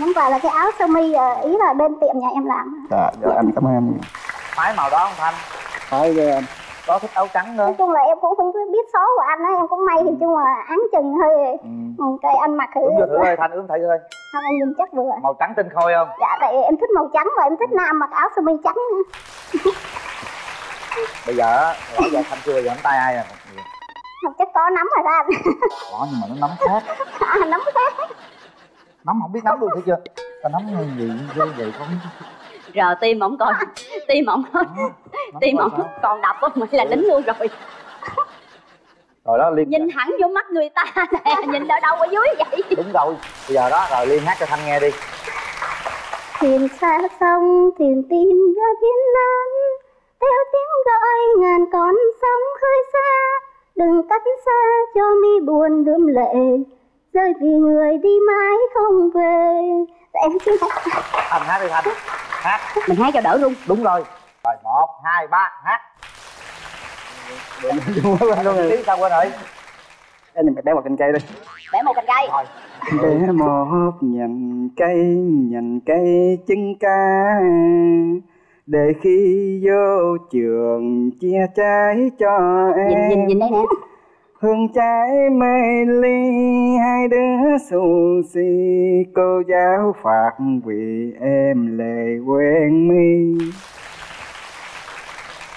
Món quà là cái áo sơ mi, ý là bên tiệm nhà em làm. Dạ, dạ, dạ. Anh cảm ơn em. Phái màu đó không Thanh? Phái với em. Có thích áo trắng nữa. Nói chung là em cũng không biết số của anh á, em cũng may thì chung là áng chừng hơi cây anh mặc thử. Ướm thử thôi Thanh, ướm thử thôi. Không em nhìn chắc vừa. Màu trắng tinh khôi không? Dạ tại em thích màu trắng và em thích nam mặc áo sơ mi trắng. Bây giờ rõ giờ Thanh chưa giờ nắm tay ai à? Không chắc có nắm rồi đó anh. Có nhưng mà nó nắm khác. À nắm khác. Nắm không biết nắm luôn thấy chưa? Ta nắm như vậy không. Rồi tim ổng còn, tim ổng còn đập á, mình là lính luôn rồi. Rồi đó Liên nhìn thẳng vô mắt người ta nè, nhìn ở đâu ở dưới vậy? Đúng rồi, bây giờ đó rồi Liên hát cho Thanh nghe đi. Thuyền xa sông, thuyền tìm ra biển lớn, theo tiếng gọi ngàn con sóng khơi xa, đừng cách xa cho mi buồn đượm lệ, rơi vì người đi mãi không về. em cứ hát. Thành hát đi Thành. Hát. Mình hát cho đỡ luôn. Đúng rồi. Rồi 1, 2, 3 hát. Tiếng sao quên rồi. Em mình bẻ một cành cây đi. Bẻ một cành cây. Rồi. Bẻ một nhành cây chân ca. Để khi vô trường chia trái cho em. Nhìn đây nè. Hương trái mê ly hai đứa xù xì, cô giáo phạt vì em lệ quen mi.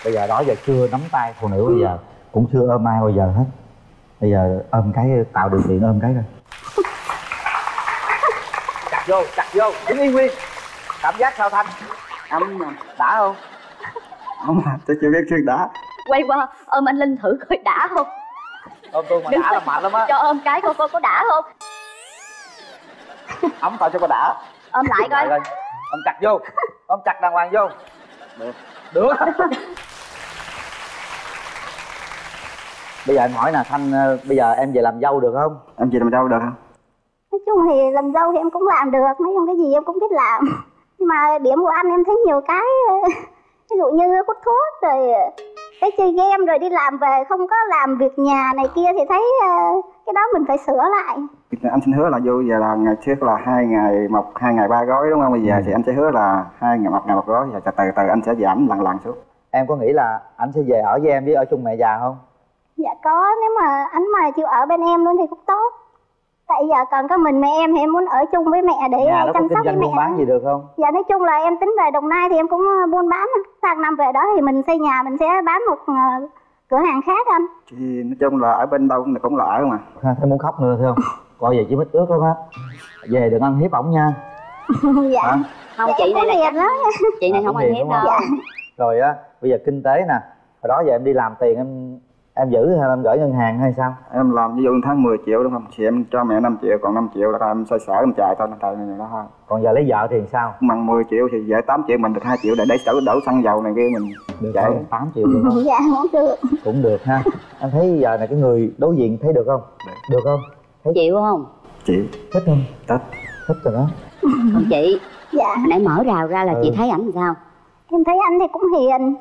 Bây giờ đó giờ chưa nắm tay phụ nữ bây giờ, cũng chưa ôm ai bao giờ hết. Bây giờ ôm cái, tạo điều kiện ôm cái thôi. Chặt vô, đứng yên Nguyên. Cảm giác sao Thanh? Ấm đã không? Không à, tôi chưa biết chuyện đã. Quay qua ôm anh Linh thử coi đã không? Ôm tôi mà đã là mạnh lắm á. Cho ôm cái coi cô có đã không? Ấm tao cho cô đã. Ôm lại coi. Lại ôm chặt vô. Ôm chặt đàng hoàng vô. Được. Được. Bây giờ em hỏi nè Thanh, bây giờ em về làm dâu được không? Em về làm dâu được không? Nói chung thì làm dâu thì em cũng làm được, nói chung cái gì em cũng biết làm. Nhưng mà điểm của anh em thấy nhiều cái, ví dụ như hút thuốc rồi cái chơi game rồi đi làm về không có làm việc nhà này kia thì thấy cái đó mình phải sửa lại. Anh xin hứa là vô giờ là ngày trước là 2 ngày mọc 2 ngày 3 gói đúng không? Bây giờ thì anh sẽ hứa là 2 ngày mọc 1 ngày 1 gói, và từ từ anh sẽ giảm lần xuống. Em có nghĩ là anh sẽ về ở với em với ở chung mẹ già không? Dạ có, nếu mà anh mà chịu ở bên em luôn thì cũng tốt. Tại giờ còn có mình mẹ em thì em muốn ở chung với mẹ để chăm sóc với mẹ. Buôn bán gì được không? Dạ nói chung là em tính về Đồng Nai thì em cũng buôn bán. Sang năm về đó thì mình xây nhà mình sẽ bán một cửa hàng khác anh. Thì nói chung là ở bên đâu cũng là ở mà. Em muốn khóc nữa thấy không? Coi về chứ mít ướt lắm á. Về đừng ăn hiếp ổng nha. Dạ. Hả? Không chị này là lắm. Chị này không ăn hiếp đâu. Dạ. Rồi á, bây giờ kinh tế nè. Hồi đó giờ em đi làm tiền em giữ hay em gửi ngân hàng hay sao? Em làm ví dụ tháng 10 triệu đúng không? Thì em cho mẹ 5 triệu, còn 5 triệu là em xoay sở em chạy thôi, tại này nó thôi. Còn giờ lấy vợ thì sao? Bằng 10 triệu thì vợ 8 triệu mình được 2 triệu để đổ xăng dầu này kia mình được chạy 8 triệu được không? Dạ không được. Cũng được ha. Em thấy giờ này cái người đối diện thấy được không? Được không? Thấy chịu không? Chịu. Thích không? Thích. Thích rồi đó. Còn chị? Dạ. Nãy mở rào ra là chị thấy ảnh sao? Em thấy anh thì cũng hiền,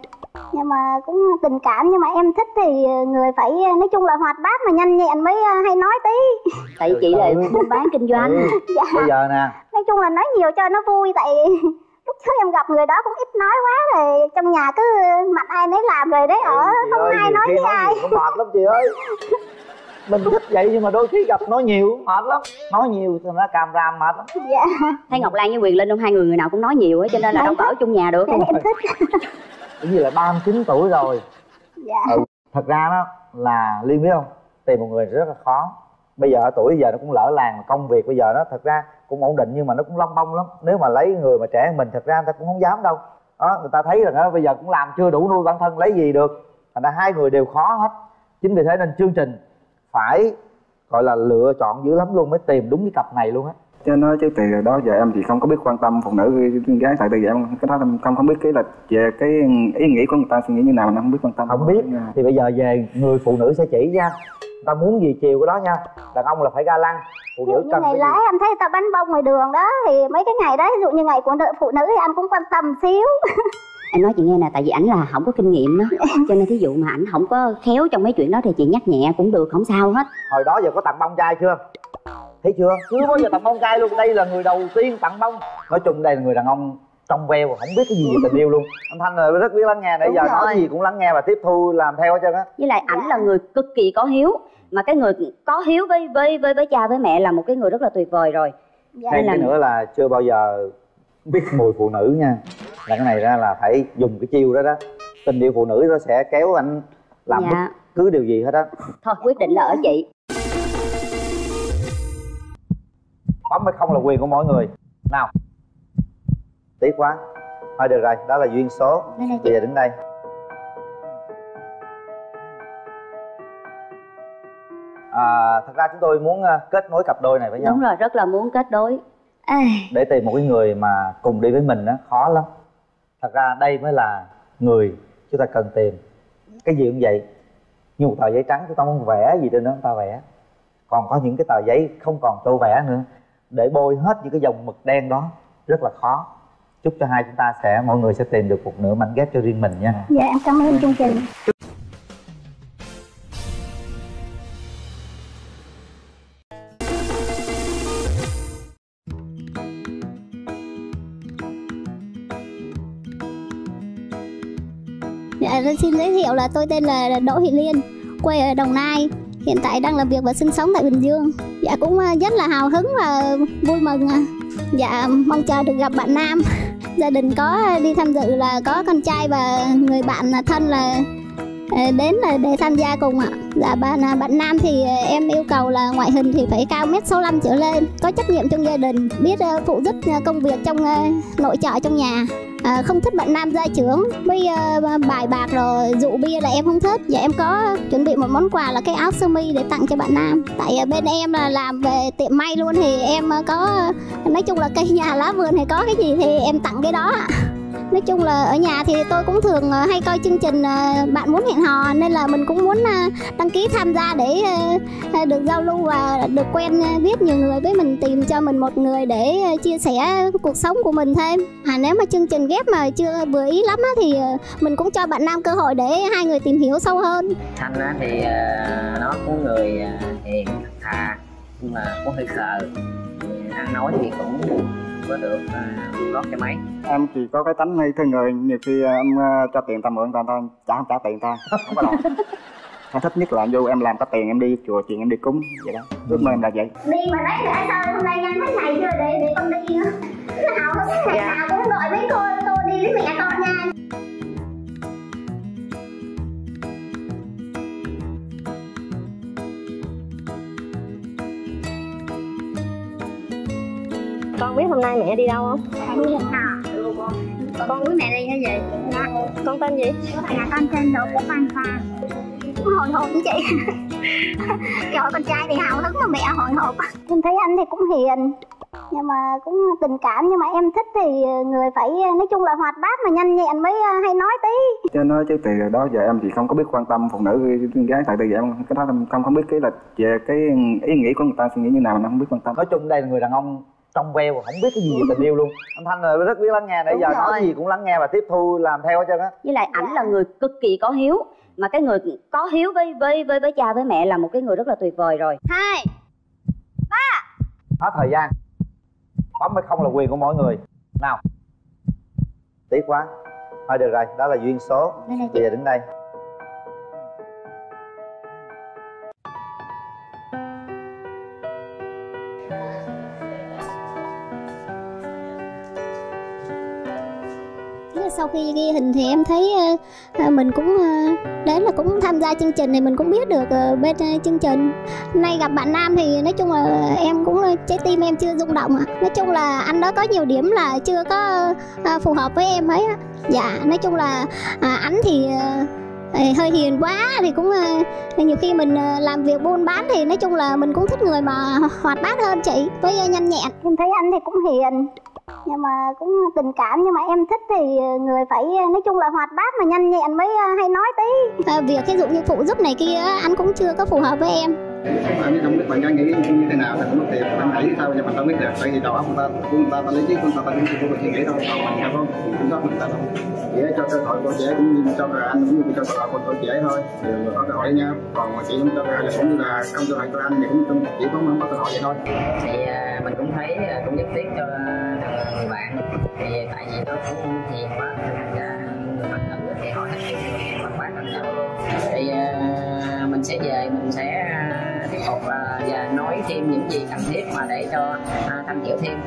nhưng mà cũng tình cảm, nhưng mà em thích thì người phải nói chung là hoạt bát mà nhanh nhẹn mới hay nói tí. Tại chị là buôn bán kinh doanh. Dạ. Bây giờ nè, nói chung là nói nhiều cho nó vui, tại lúc trước em gặp người đó cũng ít nói quá rồi, trong nhà cứ mặt ai nấy làm rồi đấy ở, không ơi, ai nói với ai. Mệt lắm chị ơi. Mình thích vậy nhưng mà đôi khi gặp nói nhiều mệt lắm, nói nhiều thì nó càm ràm mệt lắm. Dạ. Thấy Ngọc Lan với Quyền Linh không, hai người nào cũng nói nhiều ấy, cho nên là đâu có ở chung nhà được. Em thích. Cũng như là 39 tuổi rồi. Dạ. Thật ra đó là Liên biết không, tìm một người rất là khó. Bây giờ ở tuổi bây giờ nó cũng lỡ làng, công việc bây giờ nó thật ra cũng ổn định nhưng mà nó cũng lông bông lắm. Nếu mà lấy người mà trẻ hơn mình thật ra người ta cũng không dám đâu đó. Người ta thấy rằng đó, bây giờ cũng làm chưa đủ nuôi bản thân lấy gì được. Thành ra hai người đều khó hết. Chính vì thế nên chương trình phải gọi là lựa chọn dữ lắm luôn mới tìm đúng cái cặp này luôn á. Cho nói chứ từ đó giờ em thì không có biết quan tâm phụ nữ gái, tại từ giờ em cái đó em không biết cái là về cái ý nghĩ của người ta suy nghĩ như nào mà không biết quan tâm. Không biết là... Thì bây giờ về người phụ nữ sẽ chỉ nha, người ta muốn gì chiều cái đó nha. Đàn ông là phải ga lăng, phụ nữ cần ngày lái em thấy người ta bánh bông ngoài đường đó thì mấy cái ngày đó, ví dụ như ngày của phụ nữ thì anh cũng quan tâm xíu. Em nói chị nghe nè, tại vì ảnh là không có kinh nghiệm đó, cho nên thí dụ mà ảnh không có khéo trong mấy chuyện đó thì chị nhắc nhẹ cũng được, không sao hết. Hồi đó giờ có tặng bông trai chưa? Thấy chưa? Cứ bao giờ tặng bông trai luôn, đây là người đầu tiên tặng bông. Nói chung đây là người đàn ông trong veo, không biết cái gì về tình yêu luôn. Anh Thanh là rất biết lắng nghe, nãy giờ nói gì cũng lắng nghe và tiếp thu làm theo hết trơn á. Với lại ảnh là người cực kỳ có hiếu, mà cái người có hiếu với cha với mẹ là một cái người rất là tuyệt vời rồi. Thêm cái nữa là chưa bao giờ biết mùi phụ nữ nha. Là cái này ra là phải dùng cái chiêu đó đó. Tình yêu phụ nữ nó sẽ kéo anh làm bất cứ điều gì hết á. Thôi quyết định là ở chị. Bấm hay không là quyền của mỗi người. Nào. Tiếc quá. Thôi được rồi, đó là duyên số. Bây giờ đến đây. Thật ra chúng tôi muốn kết nối cặp đôi này với nhau. Đúng rồi, rất là muốn kết nối. Để tìm một cái người mà cùng đi với mình á, khó lắm. Thật ra đây mới là người chúng ta cần tìm. Cái gì cũng vậy. Như một tờ giấy trắng chúng ta muốn vẽ gì trên đó chúng ta vẽ. Còn có những cái tờ giấy không còn tô vẽ nữa. để bôi hết những cái dòng mực đen đó rất là khó. Chúc cho hai chúng ta sẽ, mọi người sẽ tìm được một nửa mảnh ghép cho riêng mình nha. Dạ em cảm ơn chương trình. Dạ, xin giới thiệu là tôi tên là Đỗ Thị Linh, quê ở Đồng Nai, hiện tại đang làm việc và sinh sống tại Bình Dương. Dạ cũng rất là hào hứng và vui mừng. Dạ mong chờ được gặp bạn nam. Gia đình có đi tham dự là có con trai và người bạn thân là đến là để tham gia cùng ạ. Dạ bạn nam thì em yêu cầu là ngoại hình thì phải cao 1m65 trở lên, có trách nhiệm trong gia đình, biết phụ giúp công việc trong nội trợ trong nhà. Không thích bạn nam gia trưởng với bài bạc rồi rượu bia là em không thích. Dạ em có chuẩn bị một món quà là cái áo sơ mi để tặng cho bạn nam. Tại bên em là làm về tiệm may luôn thì em có, nói chung là cây nhà lá vườn thì có cái gì thì em tặng cái đó ạ. Nói chung là ở nhà thì tôi cũng thường hay coi chương trình Bạn Muốn Hẹn Hò, nên là mình cũng muốn đăng ký tham gia để được giao lưu và được quen biết nhiều người, với mình tìm cho mình một người để chia sẻ cuộc sống của mình thêm. Nếu mà chương trình ghép mà chưa vừa ý lắm thì mình cũng cho bạn nam cơ hội để hai người tìm hiểu sâu hơn. Thanh thì nó cũng người hiền thà, nhưng mà cũng hơi khờ, ăn nói thì cũng có được lót cho máy. Em thì có cái tánh hay thương người, nhiều khi em cho tiền ta mượn ta trả không trả tiền ta không có đòi. Em thích nhất là vô em làm có tiền em đi chùa chuyện em đi cúng vậy đó. Ước mơ em là vậy. Đi mà đấy đã sao hôm nay nhanh thế này chưa để con đi nữa. Nào có thế này nào cũng gọi với cô, tôi đi với mẹ con nha. Con biết hôm nay mẹ đi đâu không? Con với mẹ đi hay gì? Dạ. Con tên gì? Dạ con tên Đỗ của Phan Phan. Hồi hộp chứ chị. Trời con trai thì hào hứng mà mẹ hồi hộp. Em thấy anh thì cũng hiền, nhưng mà cũng tình cảm, nhưng mà em thích thì người phải nói chung là hoạt bát mà nhanh nhẹn mới hay nói tí. Cho nói chứ từ đó giờ em thì không có biết quan tâm phụ nữ gái, tại từ giờ em cái đó em không biết cái là về cái ý nghĩ của người ta suy nghĩ như nào mà em không biết quan tâm. Nói chung đây là người đàn ông trong veo và không biết cái gì về tình yêu luôn. Anh Thanh là rất biết lắng nghe, nãy giờ nói gì cũng lắng nghe và tiếp thu làm theo hết trơn á. Với lại ảnh là người cực kỳ có hiếu, mà cái người có hiếu với cha với mẹ là một cái người rất là tuyệt vời rồi. 2 3 Hết thời gian, bấm hay không là quyền của mỗi người. Nào, tiếc quá, thôi được rồi, đó là duyên số. Bây giờ đến đây sau khi ghi hình thì em thấy mình cũng đấy là cũng tham gia chương trình này, mình cũng biết được bên chương trình. Nay gặp bạn nam thì nói chung là em cũng trái tim em chưa rung động ạ. Nói chung là anh đó có nhiều điểm là chưa có phù hợp với em ấy. Dạ nói chung là anh thì hơi hiền quá, thì cũng nhiều khi mình làm việc buôn bán thì nói chung là mình cũng thích người mà hoạt bát hơn chị, với nhanh nhẹn. Em thấy anh thì cũng hiền, nhưng mà cũng tình cảm, nhưng mà em thích thì người phải nói chung là hoạt bát mà nhanh nhẹn mới hay nói tí. Việc ví dụ như phụ giúp này kia anh cũng chưa có phù hợp với em. Em không biết bạn gái nghĩ như thế nào thì cũng mất tiền, em nghĩ sao giờ mình không biết được, tại vì đầu óc người ta lấy chứ người ta suy nghĩ thôi, mình không kiểm soát người ta đâu. Chỉ cho cơ hội cô trẻ cũng như cho anh cũng như cho cơ hội cô trẻ thôi, đều có cơ hội nha. Còn chị cũng cho cơ hội là cũng như là không cho cơ hội anh thì cũng chỉ có cơ hội vậy thôi. Thì mình cũng thấy cũng nhất thiết cho người bạn, thì tại vì nó cũng hiền quá, người bạn nữ thì họ thích kiểu người bạn bác hơn nhau. Thì mình sẽ về mình sẽ tiếp tục và nói thêm những gì cần thiết mà để cho Thanh hiểu thêm.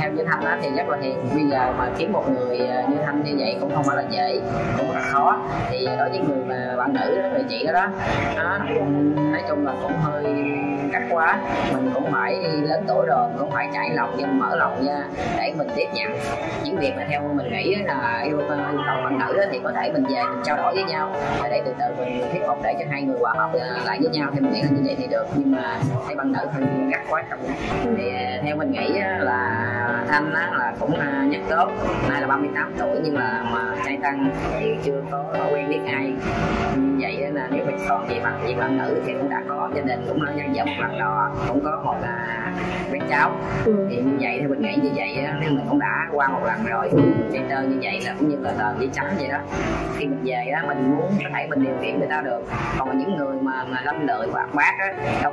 Theo như Thanh thì rất là hiền, bây giờ mà kiếm một người như Thanh như vậy cũng không phải là dễ, cũng rất là khó. Thì đối với người mà bạn nữ đó, người chị đó đó, nói chung là cũng hơi cắt quá. Mình cũng phải lớn tuổi rồi, cũng phải chạy lòng ra, mở lòng ra để mình tiếp nhận những việc mà theo mình nghĩ là yêu cầu bạn nữ thì có thể mình về mình trao đổi với nhau để từ từ mình thuyết phục để cho hai người hòa hợp lại với nhau, thì mình nghĩ là như vậy thì được. Nhưng mà thấy bạn nữ thì gắt quá trong thì theo mình nghĩ là Thanh là cũng nhất tốt, nay là 38 tuổi nhưng mà trai Thanh thì chưa có quen biết ai vậy. nên là nếu mình còn dịp bạn nữ thì cũng đã có gia đình, cũng đã dặn dò một lần rồi, cũng có một là bé cháu. Thì như vậy thì mình nghĩ như vậy á, nên mình cũng đã qua một lần rồi, chạy tơ như vậy là cũng như là tờ giấy trắng vậy đó. Khi mình về á, mình muốn có thể mình điều khiển người ta được, còn những người mà lâm lợi hoạt bát á, đâu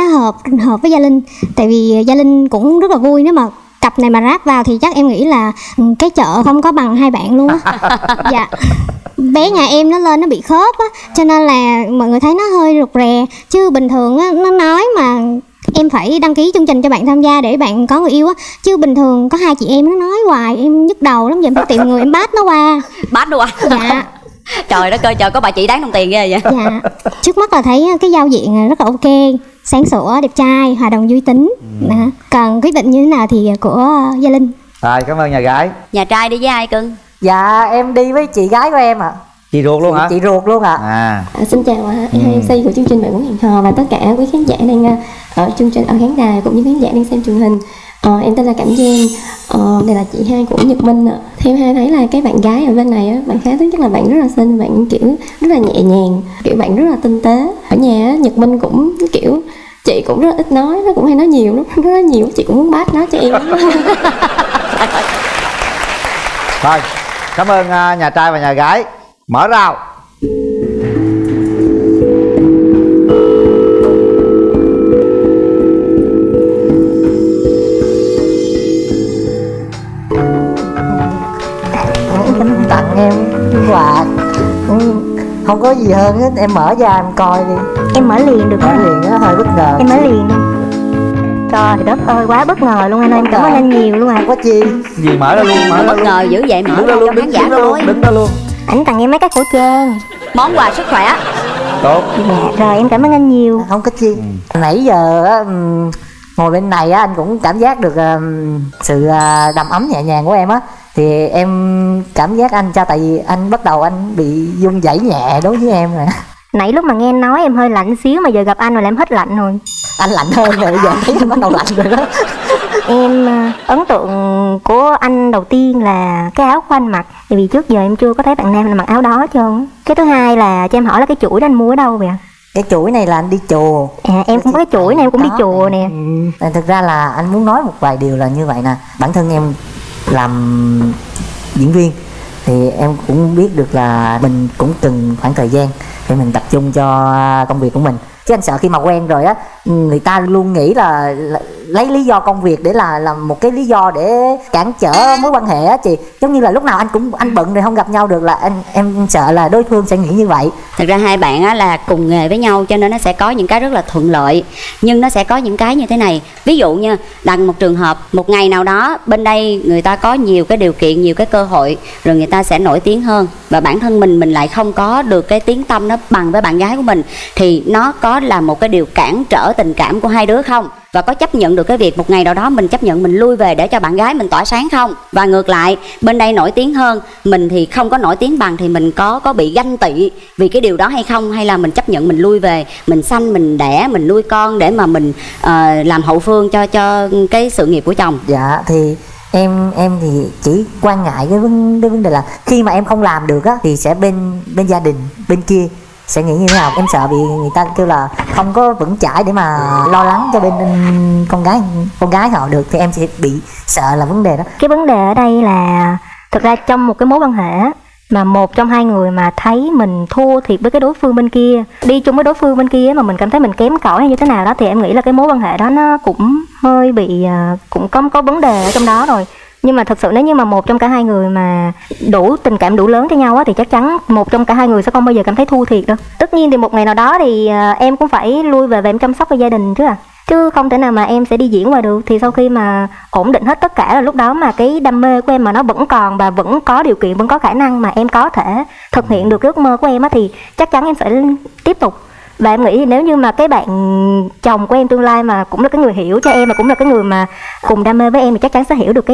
hợp với Gia Linh. Tại vì Gia Linh cũng rất là vui, nếu mà cặp này mà ráp vào thì chắc em nghĩ là cái chợ không có bằng hai bạn luôn á. Dạ. Bé nhà em nó lên nó bị khớp á, cho nên là mọi người thấy nó hơi rụt rè. Chứ bình thường á, nó nói mà em phải đăng ký chương trình cho bạn tham gia để bạn có người yêu á, chứ bình thường có hai chị em nó nói hoài em nhức đầu lắm, giờ em phải tìm người em bát nó qua. Bát được à? Dạ. Trời đất ơi, trời có bà chị đáng đồng tiền ghê vậy. Dạ. Trước mắt là thấy cái giao diện rất là ok, sáng sủa, đẹp trai, hòa đồng, vui tính. Còn quyết định như thế nào thì của Gia Linh. Rồi, cảm ơn nhà gái. Nhà trai đi với ai cưng? Dạ, em đi với chị gái của em ạ. Chị ruột luôn hả? Chị ruột luôn ạ. Xin chào MC của chương trình Bạn Muốn Hẹn Hò và tất cả quý khán giả đang ở chương trình, ở khán đài cũng như khán giả đang xem truyền hình. Em tên là Cảm Giang, đây là chị hai của Nhật Minh. Theo hai thấy là cái bạn gái ở bên này á, bạn khá thứ nhất là bạn rất là xinh, bạn kiểu rất là nhẹ nhàng, kiểu bạn rất là tinh tế. Ở nhà á, Nhật Minh cũng kiểu chị cũng rất là ít nói, nó cũng hay nói nhiều lắm, nó nói nhiều chị cũng muốn bát nó cho em. Thôi, cảm ơn nhà trai và nhà gái. Mở rào. Tặng em quà không có gì hơn hết, em mở ra em coi đi. Em mở liền được không? Mở liền đó, hơi bất ngờ. Em mở liền. Trời đất ơi, quá bất ngờ luôn anh ơi, em cảm ơn anh nhiều luôn à. Có chi gì mở ra luôn, mở bất ngờ dữ vậy, mở ra luôn, đứng ra luôn, đứng ra luôn. Ảnh tặng em mấy cái khẩu trang, món quà sức khỏe. Tốt. Dạ, rồi em cảm ơn anh nhiều. Không có chi. Nãy giờ ngồi bên này á, anh cũng cảm giác được sự đầm ấm nhẹ nhàng của em á. Thì em cảm giác anh cho, tại vì anh bắt đầu anh bị run rẩy nhẹ đối với em rồi. Nãy lúc mà nghe nói em hơi lạnh xíu, mà giờ gặp anh rồi là em hết lạnh rồi. Anh lạnh hơn rồi, giờ thấy em bắt đầu lạnh rồi đó. Em ấn tượng của anh đầu tiên là cái áo của anh mặc, tại vì trước giờ em chưa có thấy bạn nam mặc áo đó trơn. Cái thứ hai là cho em hỏi là cái chuỗi đó anh mua ở đâu vậy? Cái chuỗi này là anh đi chùa. Em cũng có cái chuỗi này, em cũng đi chùa nè. Thực ra là anh muốn nói một vài điều là như vậy nè. Bản thân em làm diễn viên thì em cũng biết được là mình cũng từng khoảng thời gian để mình tập trung cho công việc của mình. Chứ anh sợ khi mà quen rồi á, người ta luôn nghĩ là lấy lý do công việc để là một cái lý do để cản trở mối quan hệ á chị. Giống như là lúc nào anh cũng bận rồi không gặp nhau được, là em sợ là đối phương sẽ nghĩ như vậy. Thật ra hai bạn á là cùng nghề với nhau cho nên nó sẽ có những cái rất là thuận lợi, nhưng nó sẽ có những cái như thế này. Ví dụ như đặt một trường hợp một ngày nào đó bên đây người ta có nhiều cái điều kiện, nhiều cái cơ hội, rồi người ta sẽ nổi tiếng hơn, và bản thân mình lại không có được cái tiếng tăm nó bằng với bạn gái của mình, thì nó có là một cái điều cản trở tình cảm của hai đứa không? Và có chấp nhận được cái việc một ngày nào đó mình chấp nhận mình lui về để cho bạn gái mình tỏa sáng không? Và ngược lại, bên đây nổi tiếng hơn, mình thì không có nổi tiếng bằng, thì mình có bị ganh tị vì cái điều đó hay không? Hay là mình chấp nhận mình lui về, mình sanh, mình đẻ, mình nuôi con để mà mình làm hậu phương cho cái sự nghiệp của chồng? Dạ thì em thì chỉ quan ngại cái vấn đề là khi mà em không làm được á, thì sẽ bên gia đình, bên kia sẽ nghĩ như thế nào. Em sợ bị người ta kêu là không có vững chãi để mà lo lắng cho bên con gái họ được, thì em sẽ bị sợ là vấn đề đó. Cái vấn đề ở đây là thực ra trong một cái mối quan hệ mà một trong hai người mà thấy mình thua thiệt với cái đối phương bên kia, đi chung với đối phương bên kia mà mình cảm thấy mình kém cỏi hay như thế nào đó, thì em nghĩ là cái mối quan hệ đó nó cũng hơi bị, cũng có vấn đề ở trong đó rồi. Nhưng mà thật sự nếu như mà một trong cả hai người mà đủ tình cảm, đủ lớn cho nhau á, thì chắc chắn một trong cả hai người sẽ không bao giờ cảm thấy thua thiệt đâu. Tất nhiên thì một ngày nào đó thì em cũng phải lui về và em chăm sóc cho gia đình chứ à. Chứ không thể nào mà em sẽ đi diễn ngoài được. Thì sau khi mà ổn định hết tất cả là lúc đó mà cái đam mê của em mà nó vẫn còn, và vẫn có điều kiện, vẫn có khả năng mà em có thể thực hiện được cái ước mơ của em á, thì chắc chắn em sẽ tiếp tục. Và em nghĩ nếu như mà cái bạn chồng của em tương lai mà cũng là cái người hiểu cho em, mà cũng là cái người mà cùng đam mê với em, thì chắc chắn sẽ hiểu được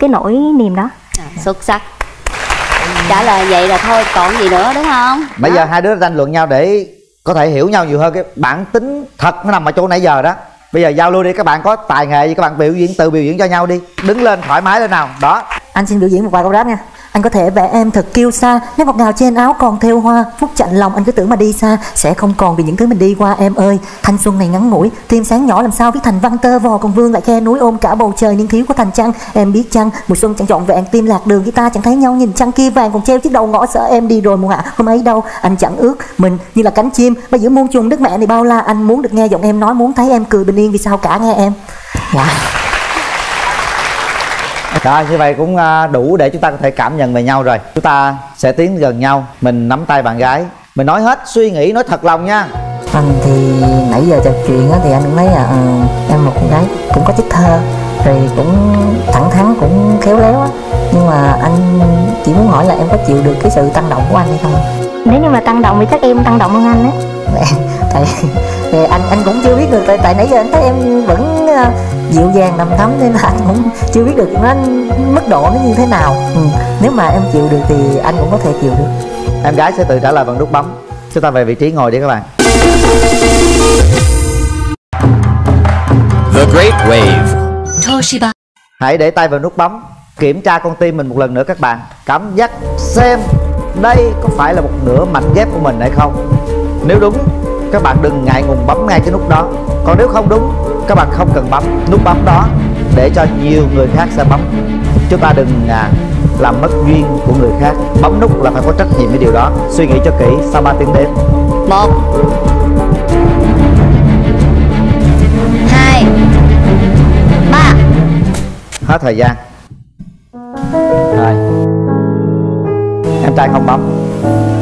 cái nỗi niềm đó. Xuất sắc. Trả lời vậy là thôi còn gì nữa đúng không? Bây giờ hai đứa tranh luận nhau để có thể hiểu nhau nhiều hơn. Cái bản tính thật nó nằm ở chỗ nãy giờ đó. Bây giờ giao lưu đi, các bạn có tài nghệ gì các bạn biểu diễn, tự biểu diễn cho nhau đi. Đứng lên thoải mái lên nào. Đó. Anh xin biểu diễn một vài câu đáp nha. Anh có thể vẽ em thật kiêu sa, nét ngọt ngào trên áo còn thêu hoa, phút chạnh lòng anh cứ tưởng mà đi xa sẽ không còn vì những thứ mình đi qua em ơi. Thanh xuân này ngắn ngủi, tim sáng nhỏ làm sao viết thành văn tơ vò, còn vương lại khe núi ôm cả bầu trời niên thiếu của thành trăng. Em biết chăng mùa xuân chẳng trọn vẹn, tim lạc đường khi ta chẳng thấy nhau, nhìn trăng kia vàng còn treo chiếc đầu ngõ sợ em đi rồi mùa hạ hôm ấy đâu. Anh chẳng ước mình như là cánh chim bay giữa muôn trùng đất mẹ này bao la, anh muốn được nghe giọng em nói, muốn thấy em cười bình yên vì sao cả nghe em. Rồi, như vậy cũng đủ để chúng ta có thể cảm nhận về nhau rồi. Chúng ta sẽ tiến gần nhau, mình nắm tay bạn gái, mình nói hết suy nghĩ, nói thật lòng nha. Anh thì nãy giờ trò chuyện thì anh cũng thấy là em một con gái cũng có chất thơ, rồi cũng thẳng thắn, cũng khéo léo á. Nhưng mà anh chỉ muốn hỏi là em có chịu được cái sự tăng động của anh hay không? Nếu như mà tăng động thì chắc em tăng động hơn anh á. Tại anh cũng chưa biết được, tại nãy giờ anh thấy em vẫn dịu dàng đầm thắm nên là anh cũng chưa biết được nó mức độ nó như thế nào. Nếu mà em chịu được thì anh cũng có thể chịu được. Em gái sẽ tự trả lời bằng nút bấm. Chúng ta về vị trí ngồi đi các bạn. The Great Wave Toshiba. Hãy để tay vào nút bấm, kiểm tra con tim mình một lần nữa các bạn. Cảm giác xem đây có phải là một nửa mảnh ghép của mình hay không. Nếu đúng, các bạn đừng ngại ngùng bấm ngay cái nút đó. Còn nếu không đúng, các bạn không cần bấm nút bấm đó, để cho nhiều người khác sẽ bấm. Chúng ta đừng làm mất duyên của người khác. Bấm nút là phải có trách nhiệm với điều đó. Suy nghĩ cho kỹ sau 3 tiếng đếm. 1 2 3. Hết thời gian rồi. Em trai không bấm,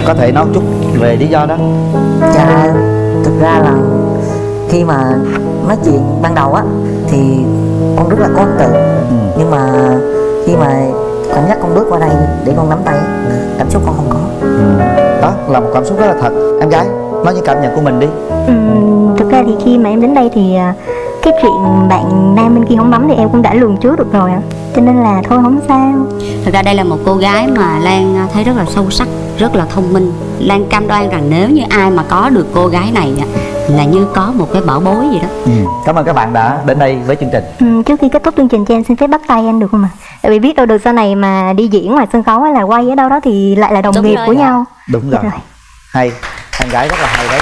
có thể nói chút về lý do đó. Dạ, thực ra là khi mà nói chuyện ban đầu á thì con rất là có ấn tượng. Nhưng mà khi mà cảm giác con bước qua đây để con nắm tay, cảm xúc con không có. Đó là một cảm xúc rất là thật. Em gái nói những cảm nhận của mình đi. Thực ra thì khi mà em đến đây thì cái chuyện bạn nam bên kia không bấm thì em cũng đã lường trước được rồi, cho nên là thôi không sao. Thực ra đây là một cô gái mà Lan thấy rất là sâu sắc, rất là thông minh. Lan cam đoan rằng nếu như ai mà có được cô gái này là như có một cái bảo bối gì đó. Cảm ơn các bạn đã đến đây với chương trình. Trước khi kết thúc chương trình cho em xin phép bắt tay anh được không ạ? Tại vì biết đâu được sau này mà đi diễn ngoài sân khấu hay là quay ở đâu đó thì lại là đồng nghiệp của nhau. Đúng rồi. Hay, em gái rất là hay đấy.